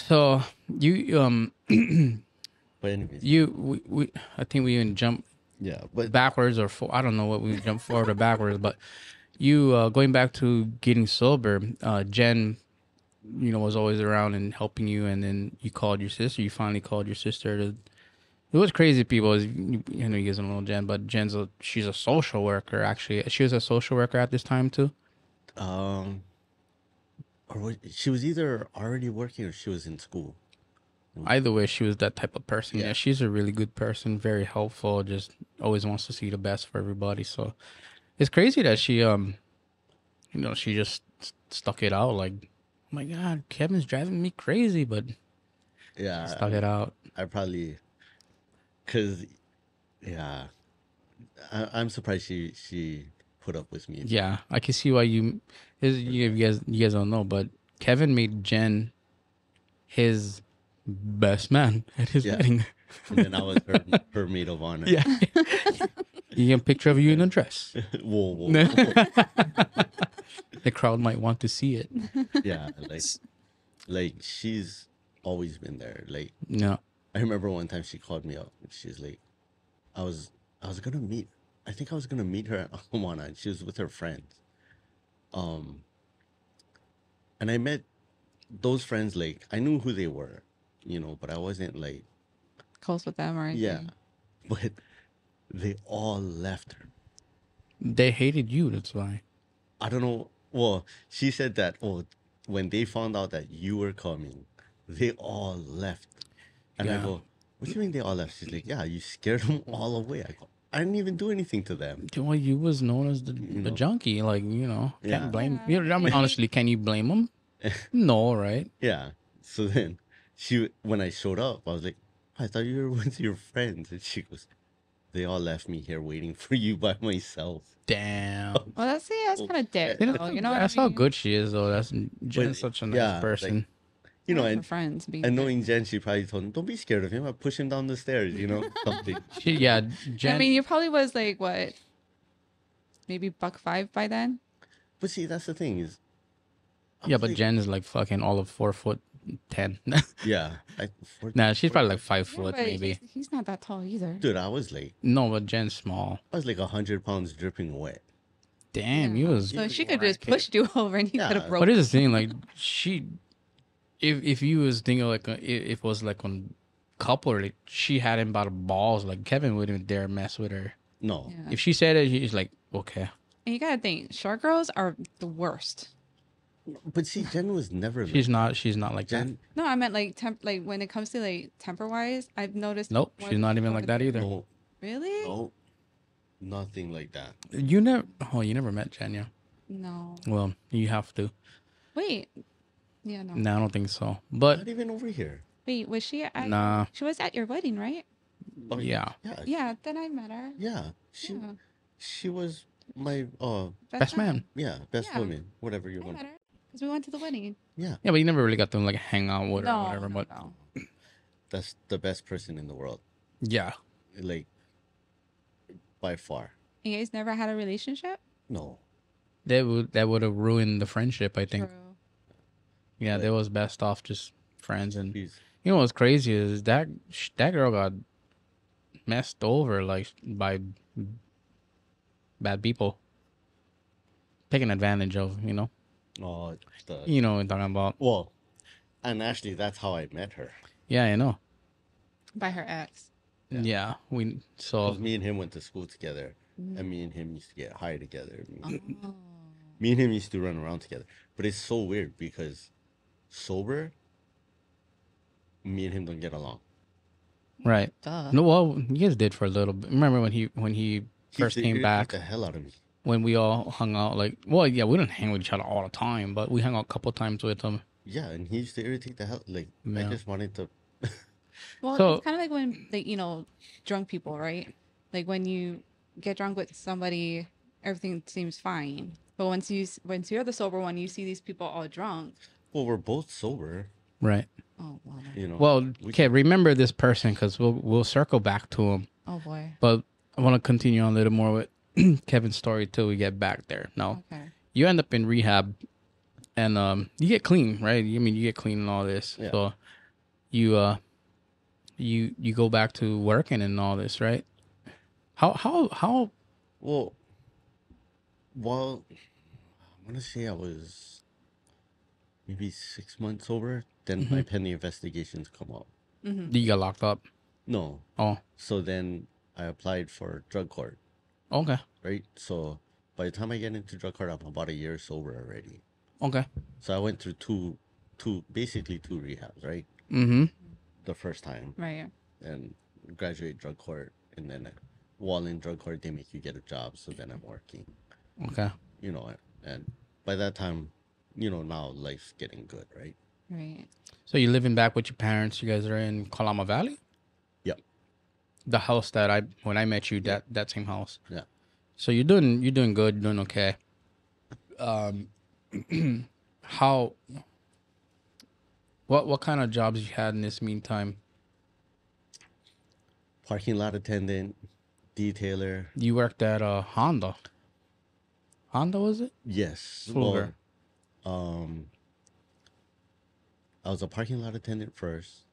So you um, but anyways, you we, we I think we even jump yeah but backwards or for I don't know what we jump forward or backwards, but you uh, going back to getting sober, uh, Jen, you know, was always around and helping you, and then you called your sister. You finally called your sister. To, it was crazy, people. Is you, you know you guys don't know Jen, but Jen's a, she's a social worker actually. She was a social worker at this time too. Um. Or was, she was either already working or she was in school. Either way, she was that type of person. Yeah. Yeah, she's a really good person, very helpful, just always wants to see the best for everybody. So it's crazy that she, um, you know, she just stuck it out. Like, oh my God, Kevin's driving me crazy, but yeah, stuck I, it out. I probably, cause, yeah, I, I'm surprised she she. Put up with me. Yeah, I can see why you. His, you guys, you guys don't know, but Kevin made Jen his best man at his yeah. wedding, and then I was her, her maid of honor. Yeah, you get a picture of you in a dress. Whoa, whoa, whoa. The crowd might want to see it. Yeah, like, like she's always been there. Like, no, I remember one time she called me up. She's like, I was, I was gonna meet. I think I was gonna meet her at Ala Moana, and she was with her friends. Um, and I met those friends, like, I knew who they were, you know, but I wasn't, like... close with them or anything. Yeah, but they all left her. They hated you, that's why. I don't know. Well, she said that, oh, when they found out that you were coming, they all left. And yeah. I go, what do you mean they all left? She's like, yeah, you scared them all away. I go, I didn't even do anything to them. Well, you was known as the, you the know. junkie. Like, you know, can't yeah. blame. You know, I mean, honestly, can you blame them? No, right? Yeah. So then she, when I showed up, I was like, I thought you were one of your friends. And she goes, they all left me here waiting for you by myself. Damn. Well, that's, see, that's kind of dick. You know, you know that's I mean? How good she is, though. That's Jen's such a nice yeah, person. Like, you know, and, friends being and knowing Jen, she probably told him, don't be scared of him. I'll push him down the stairs, you know, something. She, yeah, Jen. I mean, you probably was like, what, maybe buck five by then? But see, that's the thing is. I yeah, but like, Jen is like fucking all of four foot ten. Yeah. Like four, nah, she's four, probably like five yeah, foot maybe. He's, he's not that tall either. Dude, I was like. No, but Jen's small. I was like one hundred pounds dripping wet. Damn, yeah. you was. So she could just pushed you over and you yeah. could have broken. But here's the thing, like, she. If if you was thinking like a, if it was like on couple or like she had him by the balls, like Kevin wouldn't dare mess with her. No. Yeah. If she said it, he's like, okay. And you gotta think, short girls are the worst. But see, Jen was never. Like, she's not. She's not like Jen. That. No, I meant like temp. Like when it comes to like temper wise, I've noticed. Nope, she's not even like that either. No. Really? No. Nothing like that. You never. Oh, you never met Jen, yeah. No. Well, you have to. Wait. Yeah, no. No, I don't think so. But not even over here. Wait, was she at? Nah. She was at your wedding, right? Like, yeah. yeah. Yeah, then I met her. Yeah. She yeah. she was my uh, best, best man. man. Yeah, best yeah. woman, whatever you I want. Because we went to the wedding. Yeah. Yeah, but you never really got to like hang out with her no, or whatever. No, but no. That's the best person in the world. Yeah. Like, by far. You guys never had a relationship? No. That would that would have ruined the friendship, I think. True. Yeah, like, they was best off just friends. And geez. You know what's crazy is that that girl got messed over like by bad people taking advantage of, you know. Oh, the, you know what I'm talking about. Well, and actually, that's how I met her. Yeah, I know. By her ex. Yeah, yeah we so me and him went to school together, mm. and me and him used to get high together. Oh. Me and him used to run around together, but it's so weird because sober, me and him don't get along. Right. Duh. No, well, you guys did for a little bit. Remember when he when he, he first came back? The hell out of me. When we all hung out, like, well, yeah, we didn't hang with each other all the time, but we hung out a couple times with him. Yeah, and he used to irritate the hell. Like, yeah. I just wanted to. Well, so, it's kind of like when, like, you know, drunk people, right? Like when you get drunk with somebody, everything seems fine. But once you once you're the sober one, you see these people all drunk. Well, we're both sober, right? Oh, wow. You know, well, we okay. Remember this person because we'll we'll circle back to him. Oh boy. But I want to continue on a little more with Kevin's story till we get back there. Now, okay. You end up in rehab, and um, you get clean, right? I mean, you get clean and all this. Yeah. So you uh. You you go back to working and all this, right? How how how? Well, well, I want to say I was maybe six months sober. Then mm-hmm. my pending investigations come up. Mm-hmm. You got locked up? No. Oh. So then I applied for drug court. Okay. Right. So by the time I get into drug court, I'm about a year sober already. Okay. So I went through two, two basically two rehabs, right? Mm-hmm. The first time, right, and graduate drug court, and then while in drug court they make you get a job. So then I'm working, okay, you know, and by that time, you know, now life's getting good, right? Right. So you're living back with your parents. You guys are in Kalama Valley. Yep. The house that I when I met you, that that same house. Yeah. So you're doing you're doing good, you're doing okay. Um, how? What what kind of jobs you had in this meantime? Parking lot attendant, detailer. You worked at uh, Honda. Honda, was it? Yes. Well, um, I was a parking lot attendant first.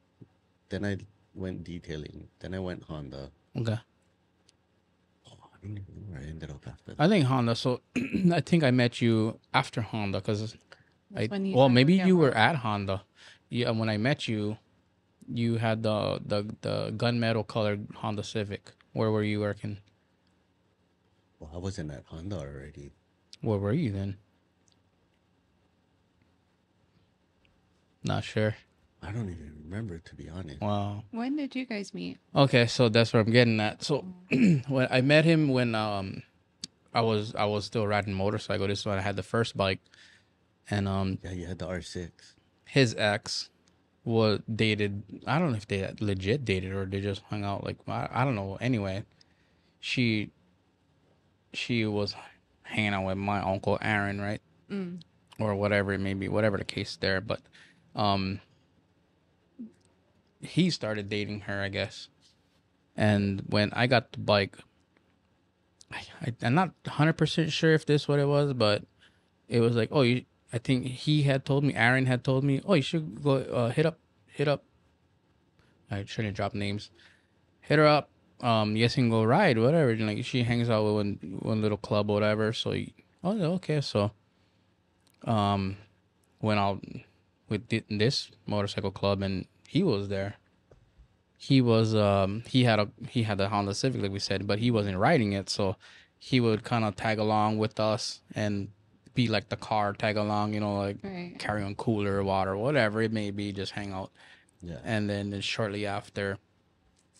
Then I went detailing. Then I went Honda. Okay. Oh, I don't even know where I ended up after that. I think Honda. So I think I met you after Honda because I well maybe you were at Honda. Yeah, when I met you, you had the the the gunmetal colored Honda Civic. Where were you working? Well, I wasn't at Honda already. Where were you then? Not sure. I don't even remember, to be honest. Wow. When did you guys meet? Okay, so that's where I'm getting at. So when I met him, when um, I was I was still riding motorcycle. This is when I had the first bike, and um. Yeah, you had the R six. His ex was dated. I don't know if they legit dated or they just hung out. Like, I, I don't know. Anyway, she she was hanging out with my uncle Aaron, right? Mm. Or whatever it may be, whatever the case there. But um, he started dating her, I guess. And when I got the bike, I, I, I'm not one hundred percent sure if this is what it was, but it was like, oh, you. I think he had told me, Aaron had told me, oh, you should go uh, hit up, hit up. I shouldn't drop names. Hit her up. Um, yes, and go ride, whatever. And, like, she hangs out with one, one little club or whatever. So, you, oh, okay. So, um, went out with this motorcycle club, and he was there. He was, um, he had a, he had a Honda Civic, like we said, but he wasn't riding it. So, he would kind of tag along with us and be like the car tag along, you know, like right. Carry on cooler, water, whatever it may be, just hang out. Yeah. And then, then shortly after,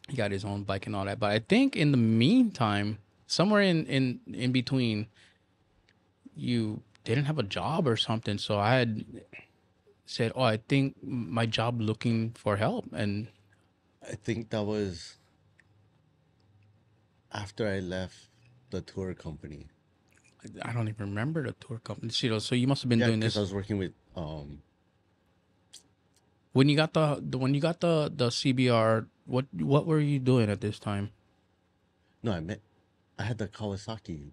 he got his own bike and all that. But I think in the meantime, somewhere in, in, in between, you didn't have a job or something. So I had said, oh, I think my job looking for help. And I think that was after I left the tour company. I don't even remember the tour company. So you must have been yeah, doing this. I was working with um. When you got the, the when you got the the C B R, what what were you doing at this time? No, I met. I had the Kawasaki.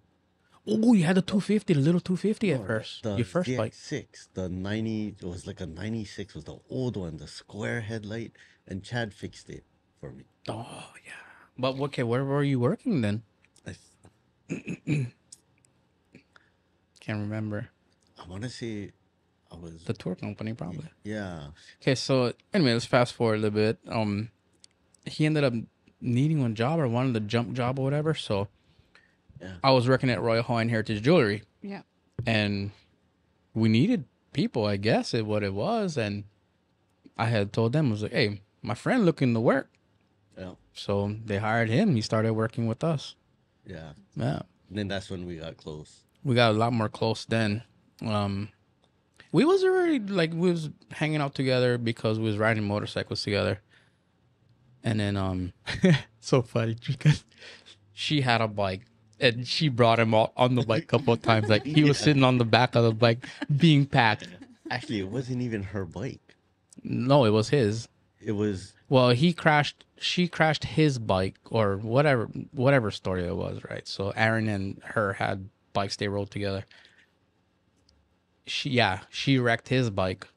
Oh, you had the two fifty, the little two fifty no, at first. The, Your first the bike. Six, the ninety. It was like a ninety-six. Was the old one, the square headlight, and Chad fixed it for me. Oh yeah, but okay, where were you working then? I can't remember. I want to say I was the tour company probably. Yeah. Okay, so anyway, let's fast forward a little bit. Um, he ended up needing one job or wanted a jump job or whatever. So, yeah. I was working at Royal Hawaiian Heritage Jewelry. Yeah. And we needed people, I guess, is what it was. And I had told them, I was like, "Hey, my friend looking to work." Yeah. So they hired him. He started working with us. Yeah. Yeah. And then that's when we got close. We got a lot more close then. Um, we was already, like, we was hanging out together because we was riding motorcycles together. And then, um, so funny, because she had a bike, and she brought him out on the bike a couple of times. Like, he yeah. was sitting on the back of the bike being packed. Actually, it wasn't even her bike. No, it was his. It was... Well, he crashed, she crashed his bike, or whatever, whatever story it was, right? So Aaron and her had... bikes they rode together. She yeah, she wrecked his bike,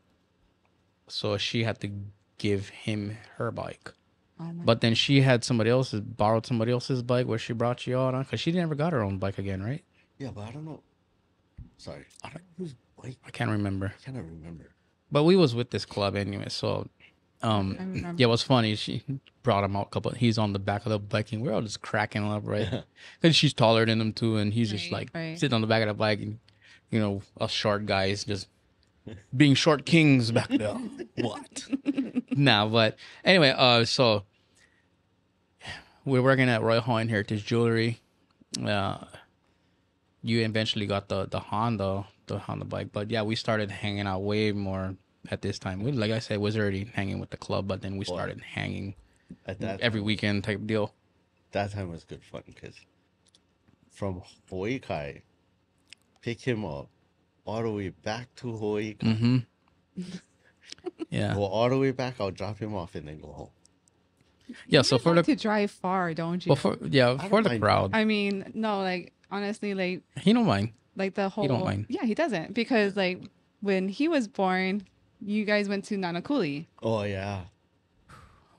so she had to give him her bike. Oh, but then she had somebody else's borrowed somebody else's bike where she brought you out on because she never got her own bike again, right? Yeah, but I don't know. Sorry, I don't know whose bike. I can't remember. I cannot remember. But we was with this club anyway, so um yeah, it was funny. She brought him out a couple. He's on the back of the bike, and we're all just cracking up, right? Because she's taller than him too, and he's right, just like right. sitting on the back of the bike, and you know, us short guys just being short kings back there. What? Nah, but anyway, uh, so we're working at Royal Hawaiian Heritage Jewelry. Uh, you eventually got the the Honda, the Honda bike, but yeah, we started hanging out way more. At this time, we, like I said, was already hanging with the club, but then we started well, hanging at that every time, weekend type deal. That time was good fun because from Hawaii Kai, pick him up all the way back to Hawaii Kai. Mm-hmm. Yeah, go all the way back. I'll drop him off and then go home. Yeah, you so for like the to drive far, don't you? Well, for, yeah, I for the mind. crowd. I mean, no, like honestly, like he don't mind. Like the whole, he don't mind. Yeah, he doesn't because like when he was born. You guys went to Nanakuli. Oh, yeah.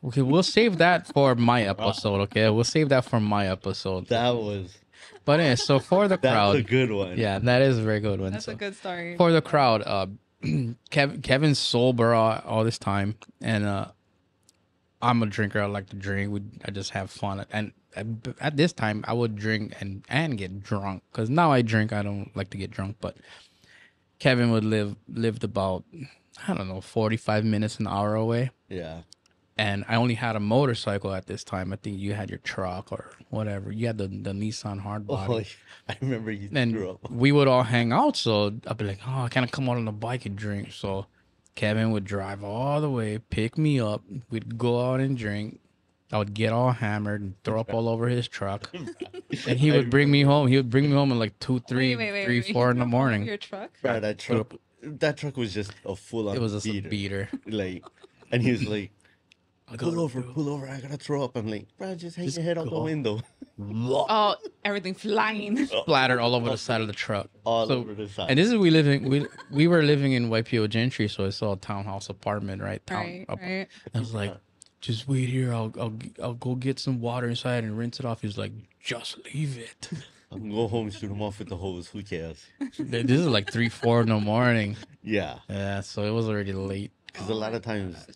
Okay, we'll save that for my episode, okay? We'll save that for my episode. That was... But anyway, so for the crowd... That's a good one. Yeah, that is a very good one. That's so, a good story. For the crowd, uh, Kev Kevin's sober all, all this time, and uh, I'm a drinker. I like to drink. We, I just have fun. And at this time, I would drink and, and get drunk, because now I drink. I don't like to get drunk, but Kevin would live lived about... I don't know, forty-five minutes, an hour away. Yeah. And I only had a motorcycle at this time. I think you had your truck or whatever. You had the, the Nissan hardbody. Oh, I remember you and threw up. We would all hang out. So I'd be like, oh, I kind of come out on the bike and drink. So Kevin would drive all the way, pick me up. We'd go out and drink. I would get all hammered and throw up all over his truck. And he would bring me home. He would bring me home at like two, three, wait, wait, wait, three, wait, four in the morning. Your truck? Right, that truck. That truck was just a full-on beater. It was just beater. a beater. Like, and he was like, pull over, through. pull over, I gotta throw up. I'm like, bro, just hang just your head out the window. Oh, everything flying. Splattered all over the side of the truck. All so, over the side. And this is we living, we we were living in Waipahu Gentry, so it's all townhouse apartment, right? Town, right, up, right. I was like, just wait here, I'll, I'll, I'll go get some water inside and rinse it off. He was like, just leave it. I can go home and shoot him off with the hose. Who cares? This is like three, four in the morning. Yeah. Yeah, so it was already late. Because oh a lot of times, God.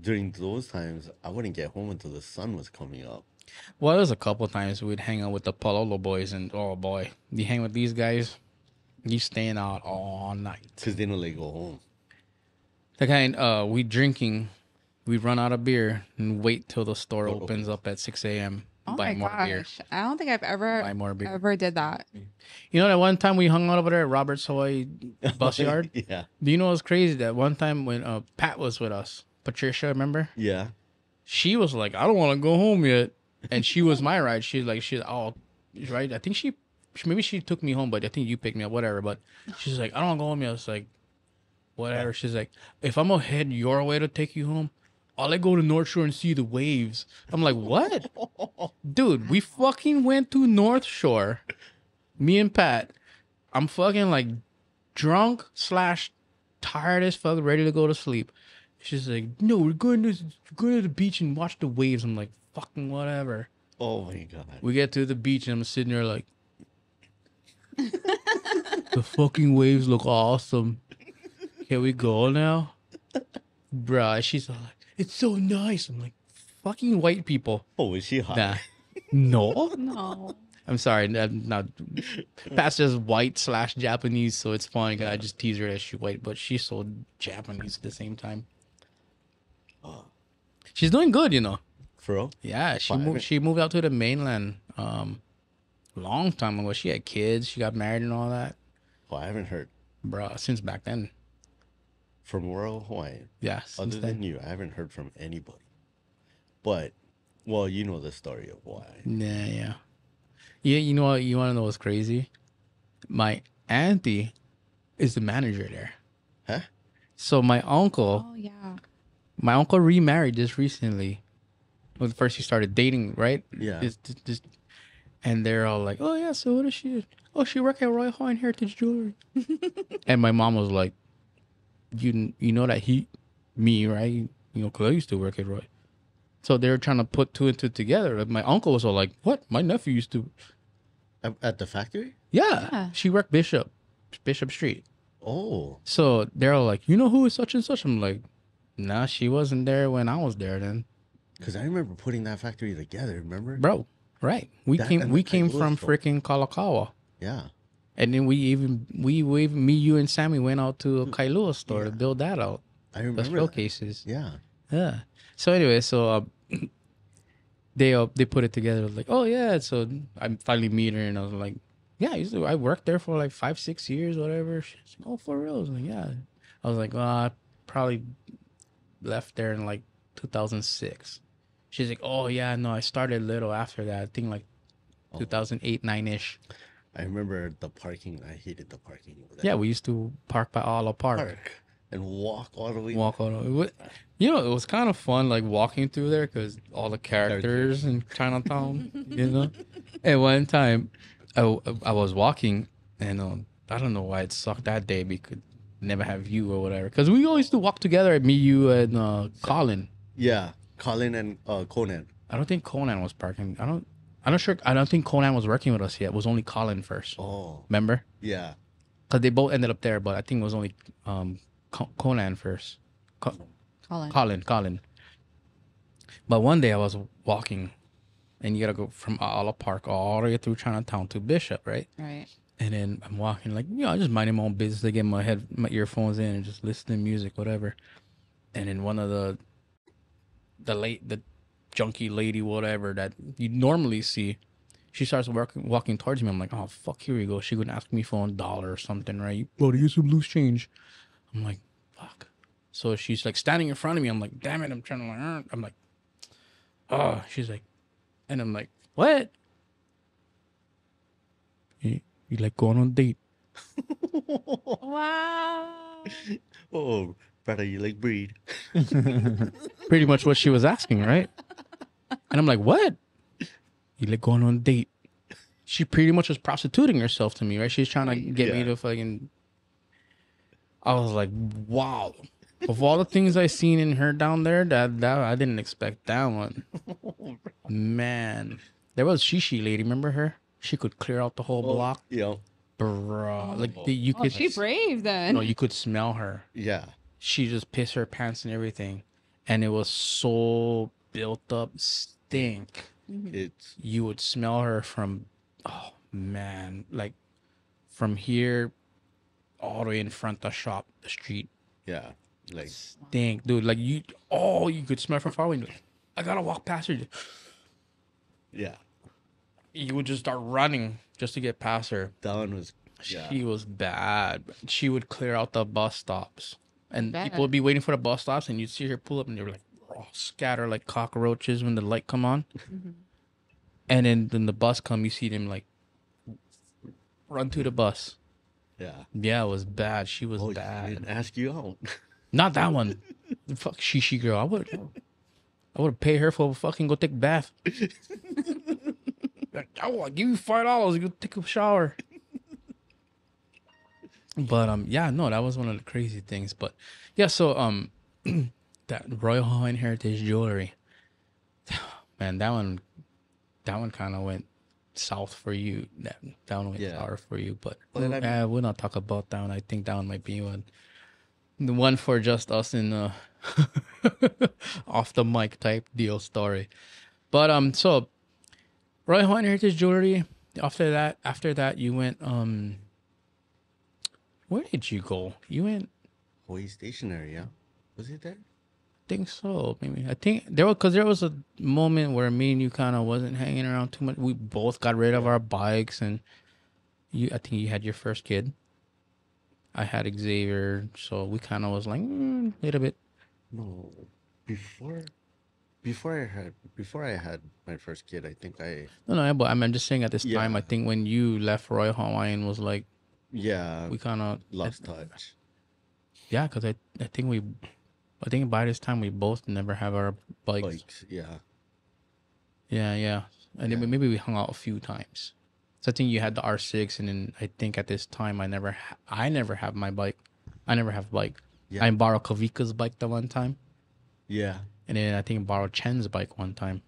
during those times, I wouldn't get home until the sun was coming up. Well, there was a couple of times we'd hang out with the Palolo boys, and oh boy, you hang with these guys, you staying out all night. Because they don't let you go home. The kind, uh, we drinking, we run out of beer, and wait till the store oh, opens okay. up at six a m Oh buy my more gosh. Beer. I don't think I've ever ever did that. You know that one time we hung out over there at Robert's Hawaii Bus Yard? Yeah. Do you know what's crazy? That one time when uh, Pat was with us, Patricia, remember? Yeah. She was like, I don't want to go home yet. and she was my ride. She's like, she's all right. I think she, she, maybe she took me home, but I think you picked me up, whatever. But she's like, I don't want to go home. I was like, whatever. She's like, if I'm going to head your way to take you home, I'll let go to North Shore and see the waves. I'm like, what? Dude, we fucking went to North Shore. Me and Pat. I'm fucking like drunk slash tired as fuck, ready to go to sleep. She's like, no, we're going to go to the beach and watch the waves. I'm like, fucking whatever. Oh my God. We get to the beach and I'm sitting there like, the fucking waves look awesome. Can we go now? Bruh, she's like, it's so nice. I'm like, fucking white people. Oh, is she hot? Nah. No. No. I'm sorry. I'm not. Pat's just white slash Japanese, so it's fine. Yeah. I just tease her as she's white, but she's so Japanese at the same time. Oh. She's doing good, you know. For real? Yeah. She, moved, she moved out to the mainland um, long time ago. She had kids. She got married and all that. Well, I haven't heard. Bruh, since back then. From Royal Hawaiian. Yes. Yeah, other than you, I haven't heard from anybody. But, well, you know the story of why. Yeah, yeah. Yeah, you know what? You want to know what's crazy? My auntie is the manager there. Huh? So my uncle. Oh, yeah. My uncle remarried just recently. Well, first he started dating, right? Yeah. Just, just, just, and they're all like, oh, yeah, so what is she? Oh, she worked at Royal Hawaiian Heritage Jewelry. And my mom was like, You you know that he, me, right? You know, because I used to work at Roy. So they were trying to put two and two together. My uncle was all like, what? My nephew used to. At the factory? Yeah. yeah. She worked Bishop, Bishop Street. Oh. So they're all like, you know who is such and such? I'm like, nah, she wasn't there when I was there then. Because I remember putting that factory together, remember? Bro, right. We that, came we came from freaking Kalakaua. Yeah. And then we even, we, we even, me, you, and Sammy went out to a Kailua store yeah. to build that out. I remember the showcases. That. Yeah. Yeah. So anyway, so uh, they uh, they put it together. Like, oh, yeah. So I finally meet her, and I was like, yeah, I, used to, I worked there for like five, six years, whatever. She's like, oh, for real? I was like, yeah. I was like, well, I probably left there in like two thousand six. She's like, oh, yeah, no, I started little after that. I think like oh. two thousand eight, nine-ish. I remember the parking. I hated the parking. There. Yeah, we used to park by Aala Park. Park and walk all the way. Walk all the way. You know, it was kind of fun, like walking through there because all the characters in Chinatown, you know. And one time, I, I was walking, and um, I don't know why it sucked that day because never have you or whatever. Because we always used to walk together, me, you, and uh, Colin. Yeah, Colin and uh, Conan. I don't think Conan was parking. I don't. I'm not sure. I don't think Conan was working with us yet. It was only Colin first. Oh. Remember? Yeah. Because they both ended up there, but I think it was only um, Conan first. Co Colin. Colin. Colin. But one day I was walking, and you got to go from Aala Park all the way through Chinatown to Bishop, right? Right. And then I'm walking, like, you know, I just minding my own business. I get my head, my earphones in and just listening to music, whatever. And then one of the, the late, the, junkie lady, whatever, that you normally see, she starts working, walking towards me. I'm like, oh, fuck, here we go. She gonna ask me for a dollar or something, right? Bro, do you some loose change? I'm like, fuck. So she's like standing in front of me. I'm like, damn it, I'm trying to learn. I'm like, oh, she's like, and I'm like, what? You, you like going on a date? Wow. Oh, brother, you like breed. Pretty much what she was asking, right? And I'm like, what? You like going on a date? She pretty much was prostituting herself to me, right? She's trying to get yeah. me to fucking. I was like, wow. Of all the things I seen in her down there, that, that I didn't expect that one. Man, there was Shishi lady. Remember her? She could clear out the whole oh, block. Yeah, bro. Like the, you oh, could. She brave then. No, you could smell her. Yeah. She just pissed her pants and everything, and it was so built up stink. It's you would smell her from, oh man, like from here all the way in front of the shop, the street. Yeah, like stink, dude. Like you, oh, you could smell from far away. Like, I gotta walk past her. Yeah, you would just start running just to get past her. That one was. Yeah. She was bad. She would clear out the bus stops. And bad. People would be waiting for the bus stops, and you'd see her pull up, and they were like, oh, scatter like cockroaches when the light come on. Mm-hmm. And then then the bus come, you see them like run through the bus. Yeah. Yeah, it was bad. She was oh, bad. She didn't ask you out. Not that one. Fuck she she girl. I would I would pay her for a fucking go take a bath. Like, oh, I'll give you five dollars, go take a shower. But um yeah, no, that was one of the crazy things. But yeah, so um that Royal Hawaiian Heritage Jewelry. Man, that one that one kinda went south for you. That that one went yeah. sour for you. But well, I mean, eh, we'll not talk about that one. I think that one might be one the one for just us in uh off the mic type deal story. But um so Royal Hawaiian Heritage Jewelry, after that after that you went um where did you go? You went Hawaii Stationery, yeah. Was it there? I think so. Maybe I think there was because there was a moment where me and you kind of wasn't hanging around too much. We both got rid of our bikes, and you. I think you had your first kid. I had Xavier, so we kind of was like mm, a little bit. No, before, before I had before I had my first kid, I think I. No, no, but I'm just saying at this yeah. time, I think when you left Royal Hawaiian was like. Yeah, we kind of lost touch. Yeah, because I, I think we, I think by this time we both never have our bikes. Bikes, yeah. Yeah, yeah, and yeah. then maybe we hung out a few times. So I think you had the R six, and then I think at this time I never, ha I never have my bike. I never have bike. Yeah. I borrowed Kavika's bike the one time. Yeah, and then I think I borrowed Chen's bike one time.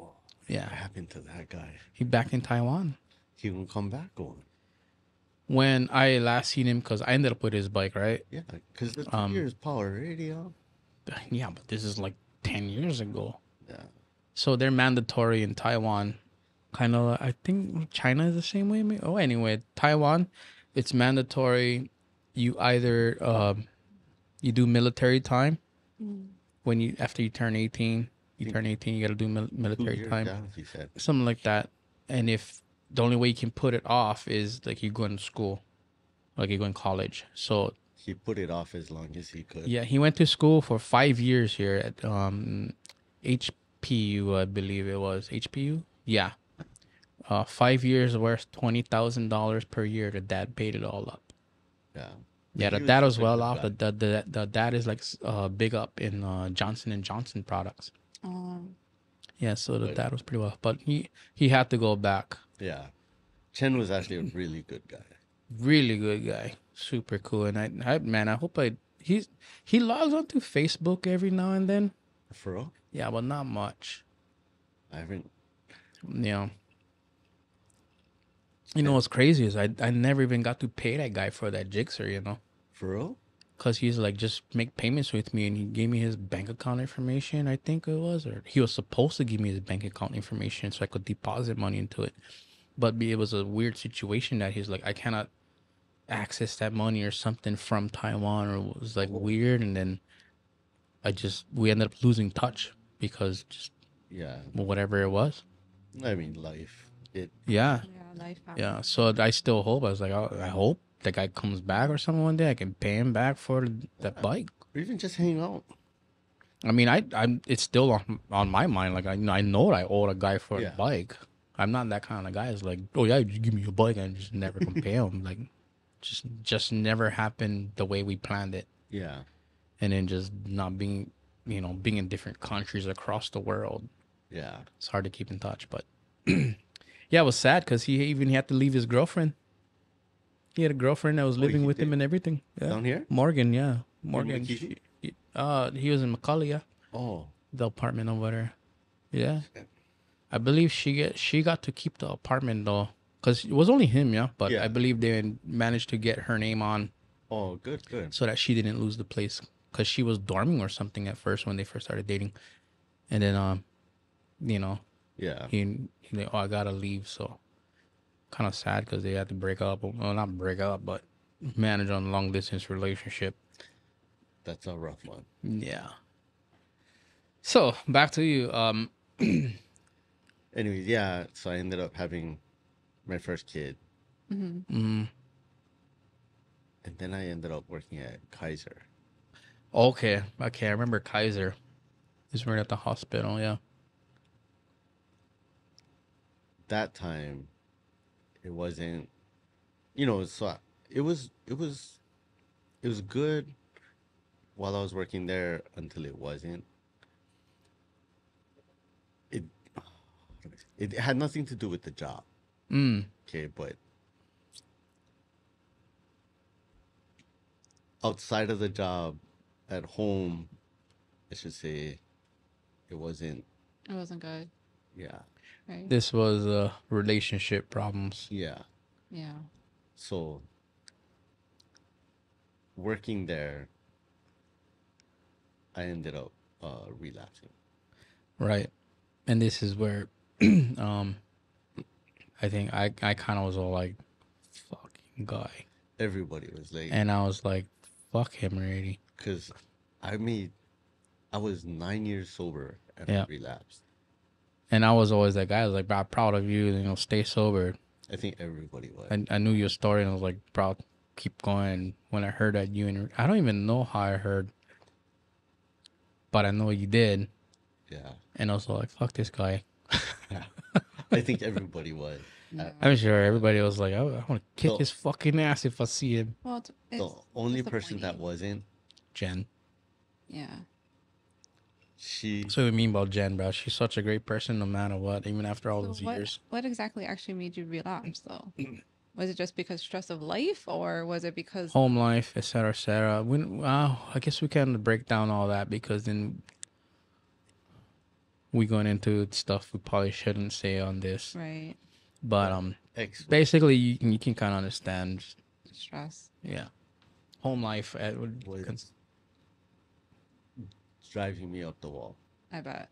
Oh, yeah, what happened to that guy? He back in Taiwan. He won't come back on. When I last seen him, because I ended up with his bike, right? Yeah, because the two um, years power radio. Yeah, but this is like ten years ago. Yeah. So they're mandatory in Taiwan. Kind of, I think China is the same way. Maybe? Oh, anyway, Taiwan, it's mandatory. You either, um, you do military time. Mm. When you, after you turn eighteen, you turn eighteen, you got to do mil military time. Down, he said. Something like that. And if... the only way you can put it off is like you're going to school, like you're going to college. So he put it off as long as he could. Yeah, he went to school for five years here at um, H P U, I believe it was. H P U? Yeah. Uh, five years worth twenty thousand dollars per year. The dad paid it all up. Yeah. Yeah, the dad was well off. The, the, the, the dad is like uh, big up in uh, Johnson and Johnson products. Um, yeah, so the dad was pretty well off. But he, he had to go back. Yeah, Chen was actually a really good guy. Really good guy, super cool. And I, I man, I hope I he's he logs onto Facebook every now and then. For real? Yeah, but not much. I haven't. Yeah. You know what's crazy is I I never even got to pay that guy for that jigsaw, you know. For real? Cause he's like just make payments with me, and he gave me his bank account information. I think it was, or he was supposed to give me his bank account information so I could deposit money into it. But it was a weird situation that he's like, I cannot access that money or something from Taiwan, or it was like weird. And then I just we ended up losing touch because just yeah, whatever it was. I mean, life. It yeah yeah life happens. Yeah. So I still hope. I was like, I, I hope. That guy comes back or something one day. I can pay him back for that bike, or even just hang out. I mean, I, I'm. It's still on on my mind. Like I, I know I owe a guy for yeah. a bike. I'm not that kind of guy. It's like, oh yeah, you give me your bike and just never can pay him. Like, just just never happened the way we planned it. Yeah, and then just not being, you know, being in different countries across the world. Yeah, it's hard to keep in touch. But yeah, it was sad because he even had to leave his girlfriend. He had a girlfriend that was oh, living with did. him and everything. Yeah. Down here? Morgan, yeah. Morgan. She, uh, he was in Macaulay, yeah. Oh. The apartment over there. Yeah. I believe she get she got to keep the apartment, though. Because it was only him, yeah. But yeah. I believe they managed to get her name on. Oh, good, good. So that she didn't lose the place. Because she was dorming or something at first when they first started dating. And then, um, you know. Yeah. He, he like, oh, I got to leave, so. Kind of sad because they had to break up. Well, not break up, but manage on a long distance relationship. That's a rough one. Yeah. So back to you. Um. Anyways, yeah. So I ended up having my first kid, mm-hmm. Mm-hmm. and then I ended up working at Kaiser. Okay. Okay, I remember Kaiser. It's right at the hospital. Yeah. that time, it wasn't, you know, so I, it was, it was, it was good while I was working there until it wasn't. It, it had nothing to do with the job. Mm. Okay, but outside of the job, at home, I should say, it wasn't. It wasn't good. Yeah. Right. This was uh, relationship problems. Yeah. Yeah. So, working there, I ended up uh, relapsing. Right. And this is where um, I think I, I kind of was all like, fucking guy. Everybody was like. And I was like, fuck him already. Because I made, I was nine years sober and yeah. I relapsed. And I was always that guy. I was like, bro, I'm proud of you. You know, stay sober. I think everybody was. I, I knew your story and I was like, bro, keep going. When I heard that you, and I don't even know how I heard, but I know you did. Yeah. And I was like, fuck this guy. Yeah. I think everybody was. Yeah. I'm sure everybody was like, I, I want to kick so, his fucking ass if I see him. Well, it's, it's the only person that wasn't. Jen. Yeah. She. That's what we mean about Jen, bro. She's such a great person no matter what, even after all so those what, years. What exactly actually made you relapse, though? Was it just because stress of life, or was it because... home life, et cetera, et cetera. We, uh, I guess we kind of break down all that because then we're going into stuff we probably shouldn't say on this. Right. But um, Excellent. basically, you can, you can kind of understand... stress. Yeah. Home life... At, was driving me up the wall. I bet.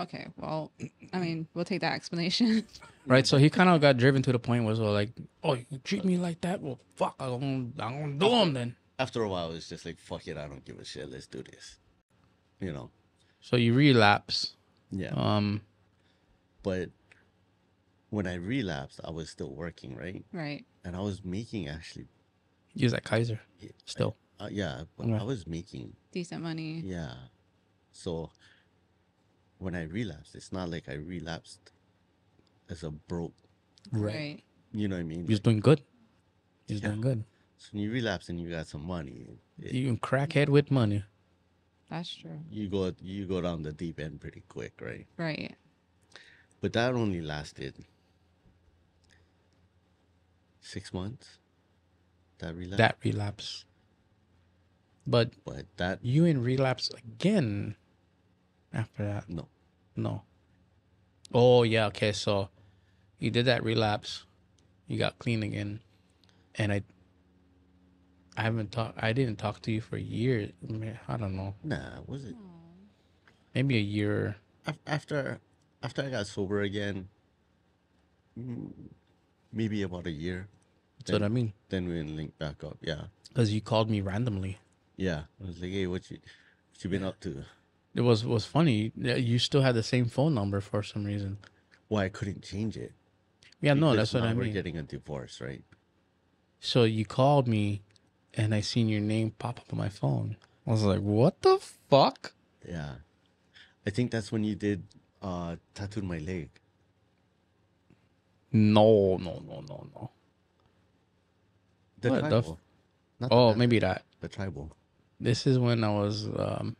Okay, well, I mean, we'll take that explanation. Right, so he kind of got driven to the point where it was like, oh, you treat me like that? Well, fuck, I'm going to do him then. After a while, it's just like, fuck it, I don't give a shit. Let's do this. You know? So you relapse. Yeah. Um, But when I relapsed, I was still working, right? Right. And I was making, actually. He was at Kaiser yeah, still. I, uh, yeah, but yeah. I was making. Decent money. Yeah. So... when I relapsed, it's not like I relapsed as a broke. Right. You know what I mean? He's like, doing good. He's yeah. doing good. So when you relapse and you got some money. It, you can crackhead with money. That's true. You go you go down the deep end pretty quick, right? Right. But that only lasted six months. That relapse. That relapse. But, but that you in relapse again. After that, no, no. Oh yeah, okay. So you did that relapse, you got clean again, and I, I haven't talked. I didn't talk to you for years. I, mean, I don't know. Nah, was it? Maybe a year after. After I got sober again, maybe about a year. That's then, what I mean. Then we linked back up. Yeah. Because you called me randomly. Yeah, I was like, hey, what you, what you been up to? It was was funny. You still had the same phone number for some reason. Well, I couldn't change it. Yeah, no, that's what I mean. We're getting a divorce, right? So you called me, and I seen your name pop up on my phone. I was like, "What the fuck?" Yeah, I think that's when you did uh, tattooed my leg. No, no, no, no, no. The what tribal. The f- oh, the maybe that. The tribal. This is when I was. Um,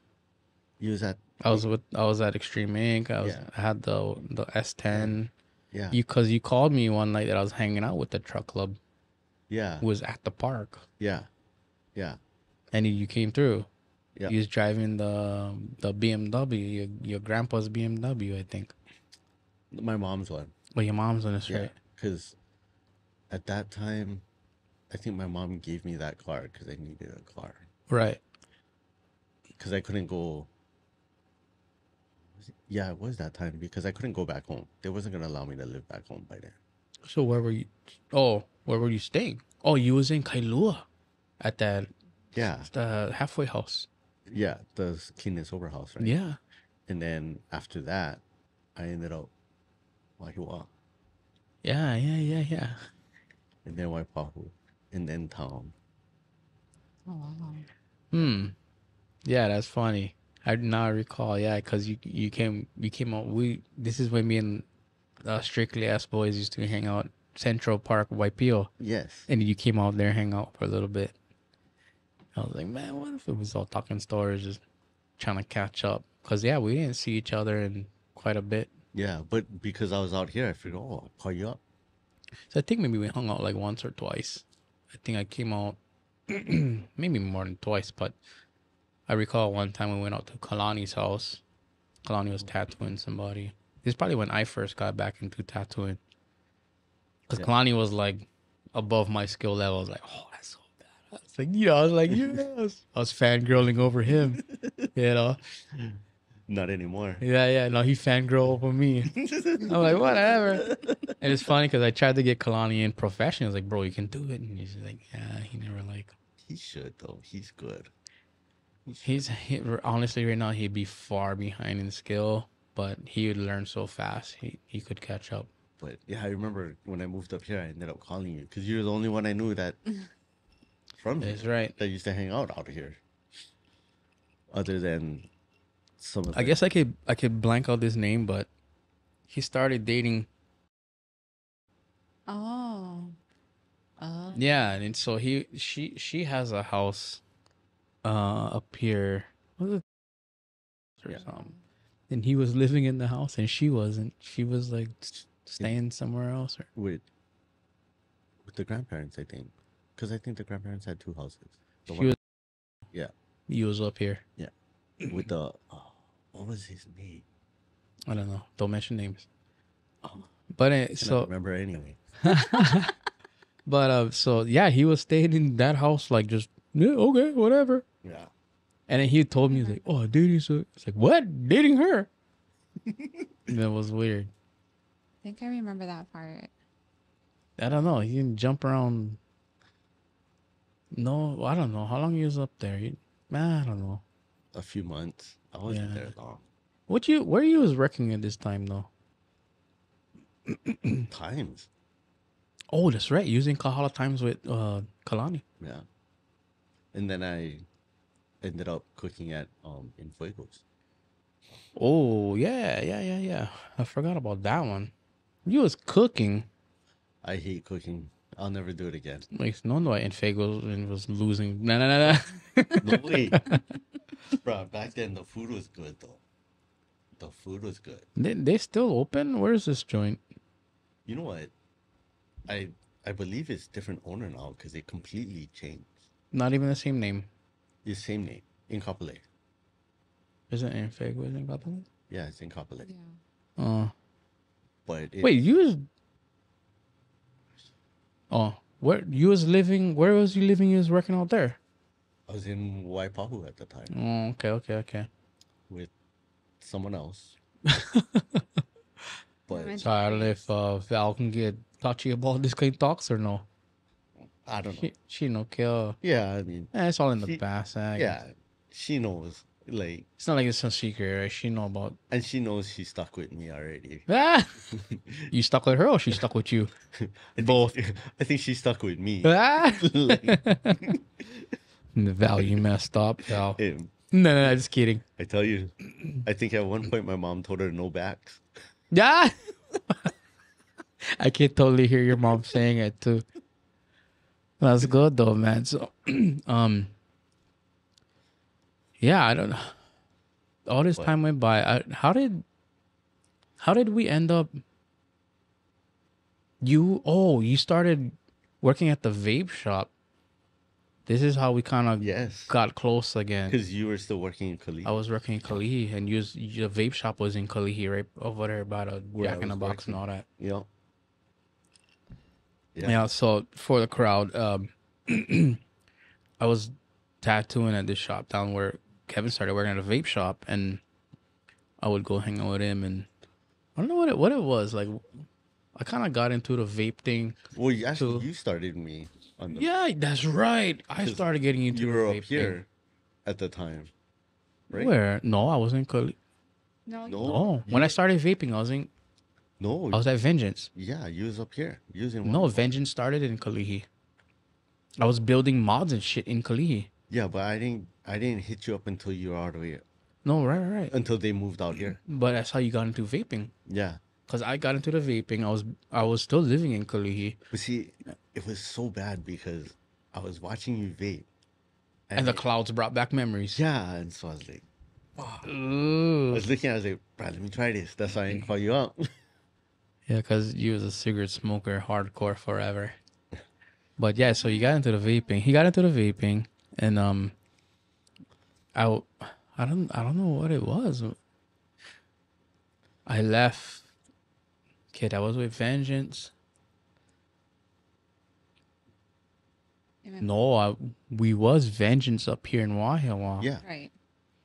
You was at I was with I was at Extreme Inc. I was yeah. I had the the S ten. Yeah. You cause you called me one night that I was hanging out with the truck club. Yeah. Who was at the park. Yeah. Yeah. And you came through. Yeah. You was driving the the B M W, your your grandpa's B M W, I think. My mom's one. Oh, your mom's one, that's yeah. right. Because at that time, I think my mom gave me that car because I needed a car. Right. Because I couldn't go. Yeah, it was that time because I couldn't go back home. They wasn't going to allow me to live back home by then. So where were you? Oh, where were you staying? Oh, you was in Kailua at that yeah. the halfway house. Yeah, the clean and sober house, right? Yeah. And then after that, I ended up Wahiawa. Yeah, yeah, yeah, yeah. And then Waipahu. And then town. Oh, wow. Hmm. Yeah, that's funny. I now I recall, yeah, because you you came you came out. We this is when me and uh, Strictly Ass Boys used to hang out Central Park, Waipio. Yes. And you came out there, hang out for a little bit. I was like, man, what if it was all talking stores, just trying to catch up? Because, yeah, we didn't see each other in quite a bit. Yeah, but because I was out here, I figured, oh, I'll call you up. So I think maybe we hung out like once or twice. I think I came out maybe more than twice, but I recall one time we went out to Kalani's house. Kalani was tattooing somebody. This is probably when I first got back into tattooing. Because yeah. Kalani was like above my skill level. I was like, oh, that's so bad. I was like, you know, I was like, yes. I was fangirling over him, you know. Not anymore. Yeah, yeah. No, he fangirl over me. I'm like, whatever. And it's funny because I tried to get Kalani in profession. I was like, bro, you can do it. And he's like, yeah, he never like. He should, though. He's good. He's he, honestly right now he'd be far behind in skill, but he would learn so fast he he could catch up. But yeah, I remember when I moved up here, I ended up calling you because you're the only one I knew that from here. That's right. That used to hang out out here. Other than some, of I guess I could I could blank out this name, but he started dating. Oh. Oh. Yeah, and so he she she has a house. Uh, up here, what was it? Or yeah. something. And he was living in the house, and she wasn't. She was like st staying it, somewhere else, or with with the grandparents, I think, because I think the grandparents had two houses. The she one was, yeah, he was up here, yeah, with the oh, what was his name? I don't know. Don't mention names. Oh, but it, so I don't remember anyway. But uh, so yeah, he was staying in that house, like just yeah, okay, whatever. Yeah. And then he told me, he's like, oh, dude, he's so... like, what? Dating her? That was weird. I think I remember that part. I don't know. He didn't jump around. No, I don't know. How long he was up there? He... I don't know. A few months. I wasn't yeah. there long. What you, where you was working at this time, though? Times. Oh, that's right. Using Kahala Times with uh, Kalani. Yeah. And then I ended up cooking at um in Fuegos. Oh yeah, yeah, yeah, yeah. I forgot about that one. You was cooking. I hate cooking. I'll never do it again. Like no no I in Fuegos and was losing. No no no no. No way. Bro, back then the food was good though. The food was good. They they still open? Where is this joint? You know what? I I believe it's different owner now because they completely changed. Not even the same name. The same name. In Kapolei. Isn't it in Fuegos in Kapolei? Yeah, it's in Kapolei. Yeah. Uh, but it, wait, you was... Oh, where you was living... Where was you living? You was working out there? I was in Waipahu at the time. Oh, okay, okay, okay. With someone else. But... So I don't know if uh, Val can get touchy about this kind of talks or no. I don't she, know. She no kill. Yeah, I mean, eh, it's all in the she, past. I yeah, guess. She knows. Like it's not like it's some secret, right? She know about. And she knows she stuck with me already. Ah! You stuck with her, or she stuck with you? Both. I think she stuck with me. Ah! Like... Val, you messed up, Val. It, no, no, no, just kidding. I tell you, I think at one point my mom told her no backs. Yeah. I can totally hear your mom saying it too. That's good though, man. So, um, yeah, I don't know. All this what? time went by. I, how did, how did we end up? You oh, you started working at the vape shop. This is how we kind of yes. got close again. Because you were still working in Kalihi. I was working in Kalihi, and you your vape shop was in Kalihi, right over there by the Jack in the Box working. and all that. Yeah. Yeah. yeah, so for the crowd, um, I was tattooing at this shop down where Kevin started working at a vape shop, and I would go hang out with him, and I don't know what it, what it was. Like, I kind of got into the vape thing. Well, you actually, so, you started me. on the Yeah, that's right. I started getting into the vape You were up here thing. at the time, right? Where? No, I was in Cali. No. No. no. When I started vaping, I was in... No, I was at Vengeance. Yeah, you was up here. You was in no, Vengeance started in Kalihi. I was building mods and shit in Kalihi. Yeah, but I didn't. I didn't hit you up until you were out of here. No, right, right. Until they moved out here. But that's how you got into vaping. Yeah, because I got into the vaping. I was I was still living in Kalihi. But see, it was so bad because I was watching you vape. And, and the clouds brought back memories. Yeah, and so I was like, oh. I was looking, I was like, bro, let me try this. That's why I didn't call you up. Yeah, because you was a cigarette smoker, hardcore forever. But yeah, so you got into the vaping. He got into the vaping, and um, I, I don't, I don't know what it was. I left, kid. I was with Vengeance. No, I, we was Vengeance up here in Wahiawa. Yeah, right.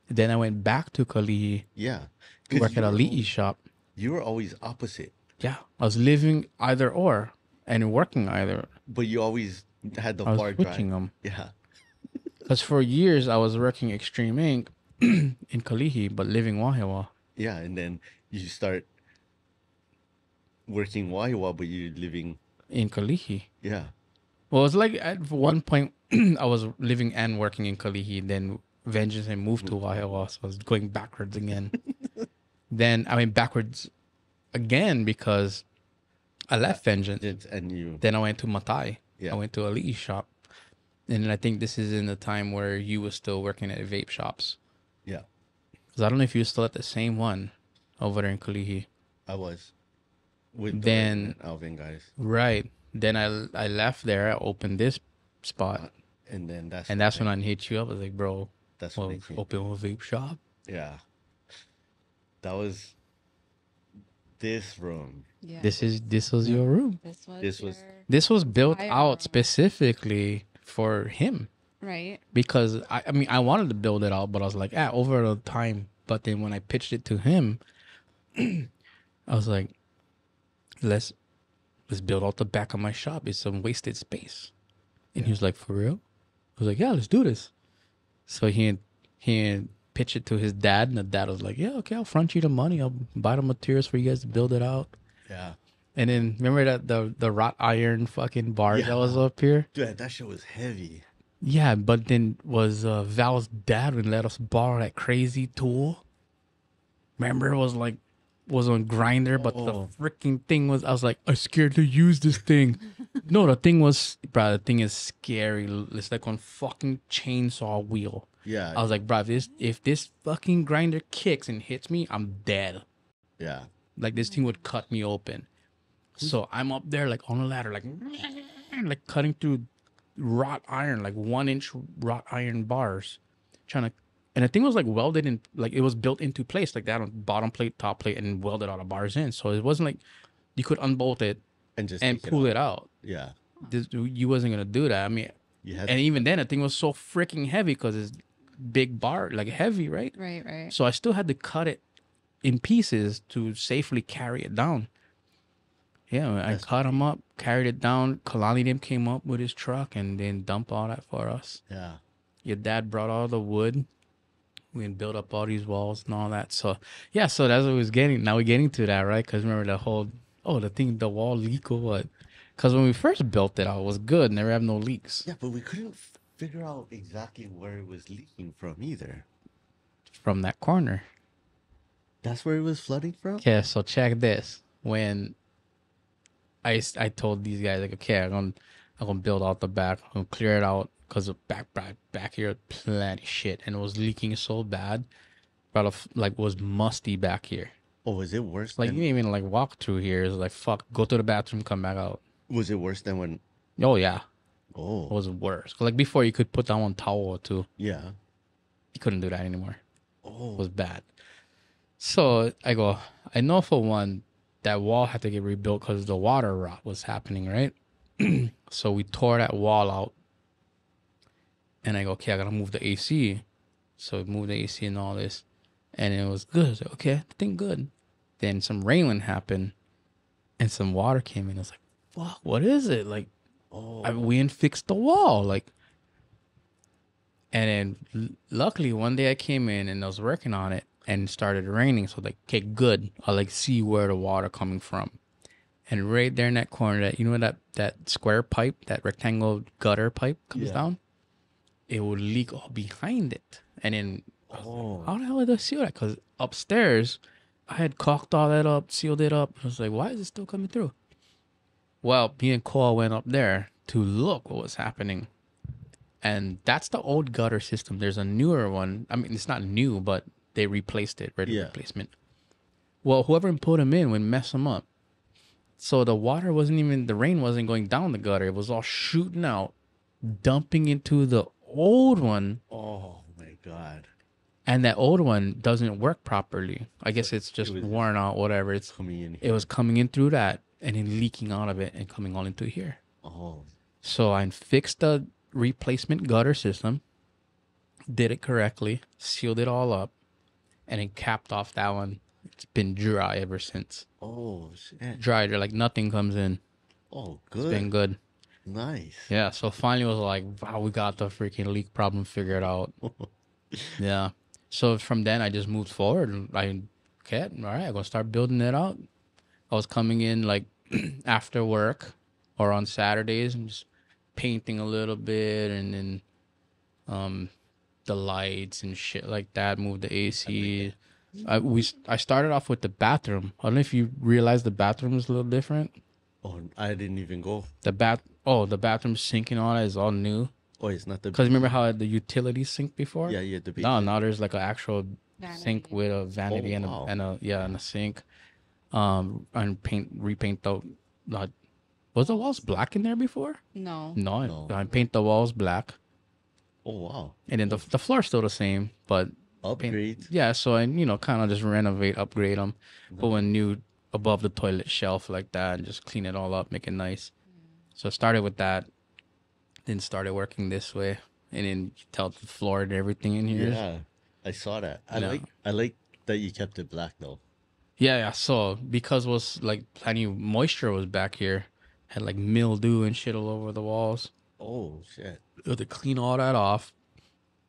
Then I went back to Kalihi. Yeah, to work at a Ali'i shop. You were always opposite. Yeah, I was living either or and working either. But you always had the I bar was switching drive. them. Yeah, because for years I was working Extreme Incorporated in Kalihi, but living Wahiawa. Yeah, and then you start working Wahiawa, but you're living in Kalihi. Yeah. Well, it's like at one point I was living and working in Kalihi, then Vengeance and moved to Wahiawa, so I was going backwards again. Then I went backwards again because I left Vengeance. It's, and you. Then I went to Matai. Yeah. I went to Ali'i shop. And then I think this is in the time where you were still working at vape shops. Yeah. Because I don't know if you were still at the same one over there in Kalihi. I was. With then the Alvin guys. Right. Then I I left there. I opened this spot, and then that's and that's when I, when I hit you up. I was like, bro, that's well, when open a vape shop. Yeah, that was this room. Yeah, this is this was your room. This was this was this was built out room. specifically for him, right? Because I I mean I wanted to build it out, but I was like, ah, over the time. But then when I pitched it to him, I was like, let's. Let's build out the back of my shop. It's some wasted space. And yeah. He was like, for real? I was like, yeah, let's do this. So he he pitched it to his dad. And the dad was like, yeah, okay, I'll front you the money. I'll buy the materials for you guys to build it out. Yeah. And then remember that the, the wrought iron fucking bar yeah. that was up here? Dude, that shit was heavy. Yeah, but then was uh, Val's dad would let us borrow that crazy tool. Remember, it was like, was on Grindr, but oh. the freaking thing was, I was like, I'm scared to use this thing. No, the thing was, bro, the thing is scary. It's like on fucking chainsaw wheel. Yeah. I was like, bro, if this, if this fucking Grindr kicks and hits me, I'm dead. Yeah. Like this thing would cut me open. So I'm up there like on a ladder, like, like cutting through wrought iron, like one inch wrought iron bars, trying to. And the thing was like welded in, like it was built into place, like that on bottom plate, top plate, and welded all the bars in. So it wasn't like you could unbolt it and just and pull it out. it out. Yeah, this, you wasn't gonna do that. I mean, you had and to... even then, the thing was so freaking heavy because it's big bar, like heavy, right? Right, right. So I still had to cut it in pieces to safely carry it down. Yeah, I That's cut him up, carried it down. Kalani them came up with his truck and then dumped all that for us. Yeah, your dad brought all the wood. And build up all these walls and all that. So yeah, so that's what we was getting. Now we're getting to that, right? Because remember the whole oh the thing the wall leak or what? Because when we first built it out, it was good. Never had no leaks. Yeah, but we couldn't figure out exactly where it was leaking from either. From that corner. That's where it was flooding from. Yeah. So check this. When I I told these guys like, okay, I'm gonna I'm gonna build out the back. I'm gonna clear it out. Because the back, back, back here, plenty of shit. And it was leaking so bad. But like, was musty back here. Oh, was it worse? Like, than... you didn't even, like, walk through here. It was like, fuck, go to the bathroom, come back out. Was it worse than when? Oh, yeah. Oh. It was worse. Like, before, you could put down one towel or two. Yeah. You couldn't do that anymore. Oh. It was bad. So, I go, I know for one, that wall had to get rebuilt because the water rot was happening, right? So, we tore that wall out. And I go, okay, I gotta move the A C. So we moved the A C and all this. And it was good. I was like, okay, I think good. Then some rain happened and some water came in. I was like, fuck, what is it? Like, oh, I, we didn't fix the wall. Like, and then luckily one day I came in and I was working on it and it started raining. So I was like, okay, good. I'll like see where the water coming from. And right there in that corner, that you know that that square pipe, that rectangle gutter pipe comes yeah. down? It would leak all behind it. And then, oh. like, how the hell did I see that? Because upstairs, I had caulked all that up, sealed it up. I was like, why is it still coming through? Well, me and Cole went up there to look what was happening. And that's the old gutter system. There's a newer one. I mean, it's not new, but they replaced it, ready yeah. replacement. Well, whoever put them in would mess them up. So the water wasn't even, the rain wasn't going down the gutter. It was all shooting out, dumping into the old one. Oh, my God. And that old one doesn't work properly. I guess it's just it worn out, whatever. It's coming in. Here. It was coming in through that and then leaking out of it and coming all into here. Oh. So I fixed the replacement gutter system, did it correctly, sealed it all up, and then capped off that one. It's been dry ever since. Oh, shit. Dry, like nothing comes in. Oh, good. It's been good. Nice. Yeah, so finally it was like, wow, we got the freaking leak problem figured out. Yeah. So from then, I just moved forward. I kept, all right, I'm going to start building it out. I was coming in like after work or on Saturdays and just painting a little bit, and then um, the lights and shit like that, moved the A C. I, we, I started off with the bathroom. I don't know if you realize the bathroom is a little different. Oh, I didn't even go. The bath. Oh, the bathroom sink and all that is all new. Oh, it's not the... Because remember how I had the utility sink before? Yeah, yeah, the big... No, now there's like an actual vanity sink with a vanity oh, and, a, wow. and a... Yeah, and a sink. Um, and paint, repaint the... Uh, was the walls black in there before? No. No, no. I, I paint the walls black. Oh, wow. And then the, the floor's still the same, but... Upgrade? Paint, yeah, so I, you know, kind of just renovate, upgrade them. No. Put one new above the toilet shelf like that and just clean it all up, make it nice. Mm. So I started with that. Then started working this way, and then you tell the floor and everything in here. Yeah, I saw that. I yeah. like I like that you kept it black though. Yeah, yeah. So because it was like plenty of moisture was back here, had like mildew and shit all over the walls. Oh shit! I had to clean all that off.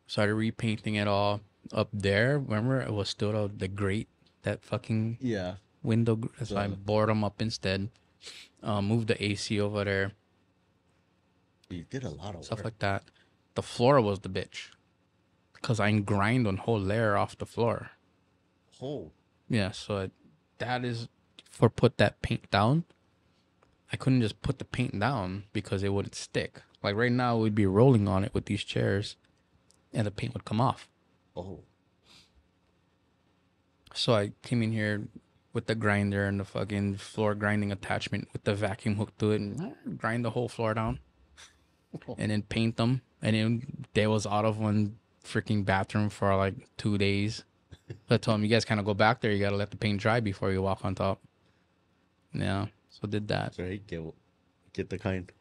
Started repainting it all up there. Remember, it was still the, the grate, that fucking yeah window. So yeah. I bored them up instead. Uh, moved the A C over there. You did a lot of stuff work. like that. The floor was the bitch, because I grind one whole layer off the floor. Oh. Yeah, so it, that is for put that paint down. I couldn't just put the paint down because it wouldn't stick. Like right now, we'd be rolling on it with these chairs, and the paint would come off. Oh. So I came in here with the grinder and the fucking floor grinding attachment with the vacuum hooked to it and grind the whole floor down. And then paint them, and then they was out of one freaking bathroom for like two days. So I told them, you guys kind of go back there. You gotta let the paint dry before you walk on top. Yeah, so did that. Sorry, get get the kind.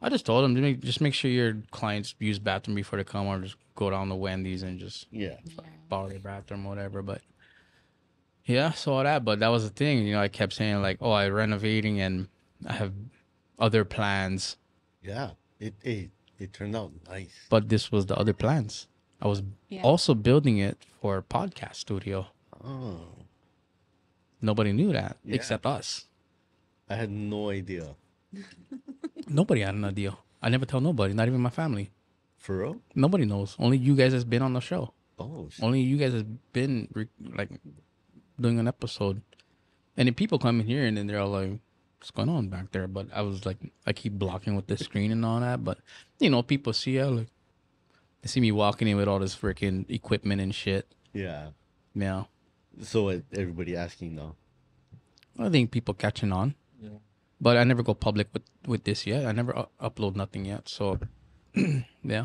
I just told them, make, just make sure your clients use bathroom before they come, or just go down to Wendy's and just yeah, yeah. borrow their bathroom, whatever. But yeah, so all that. But that was the thing, you know. I kept saying like, oh, I'm renovating, and I have other plans. Yeah. It, it it turned out nice. But this was the other plans. I was yeah. also building it for a podcast studio. Oh. Nobody knew that yeah. except us. I had no idea. Nobody had an idea. I never tell nobody, not even my family. For real? Nobody knows. Only you guys has been on the show. Oh. Shit. Only you guys has been re like doing an episode. And then people come in here and then they're all like, what's going on back there? But I was like, I keep blocking with the screen and all that. But you know, people see I like they see me walking in with all this freaking equipment and shit. Yeah. Yeah. So uh, everybody asking though. I think people catching on. Yeah. But I never go public with with this yet. I never u upload nothing yet. So yeah.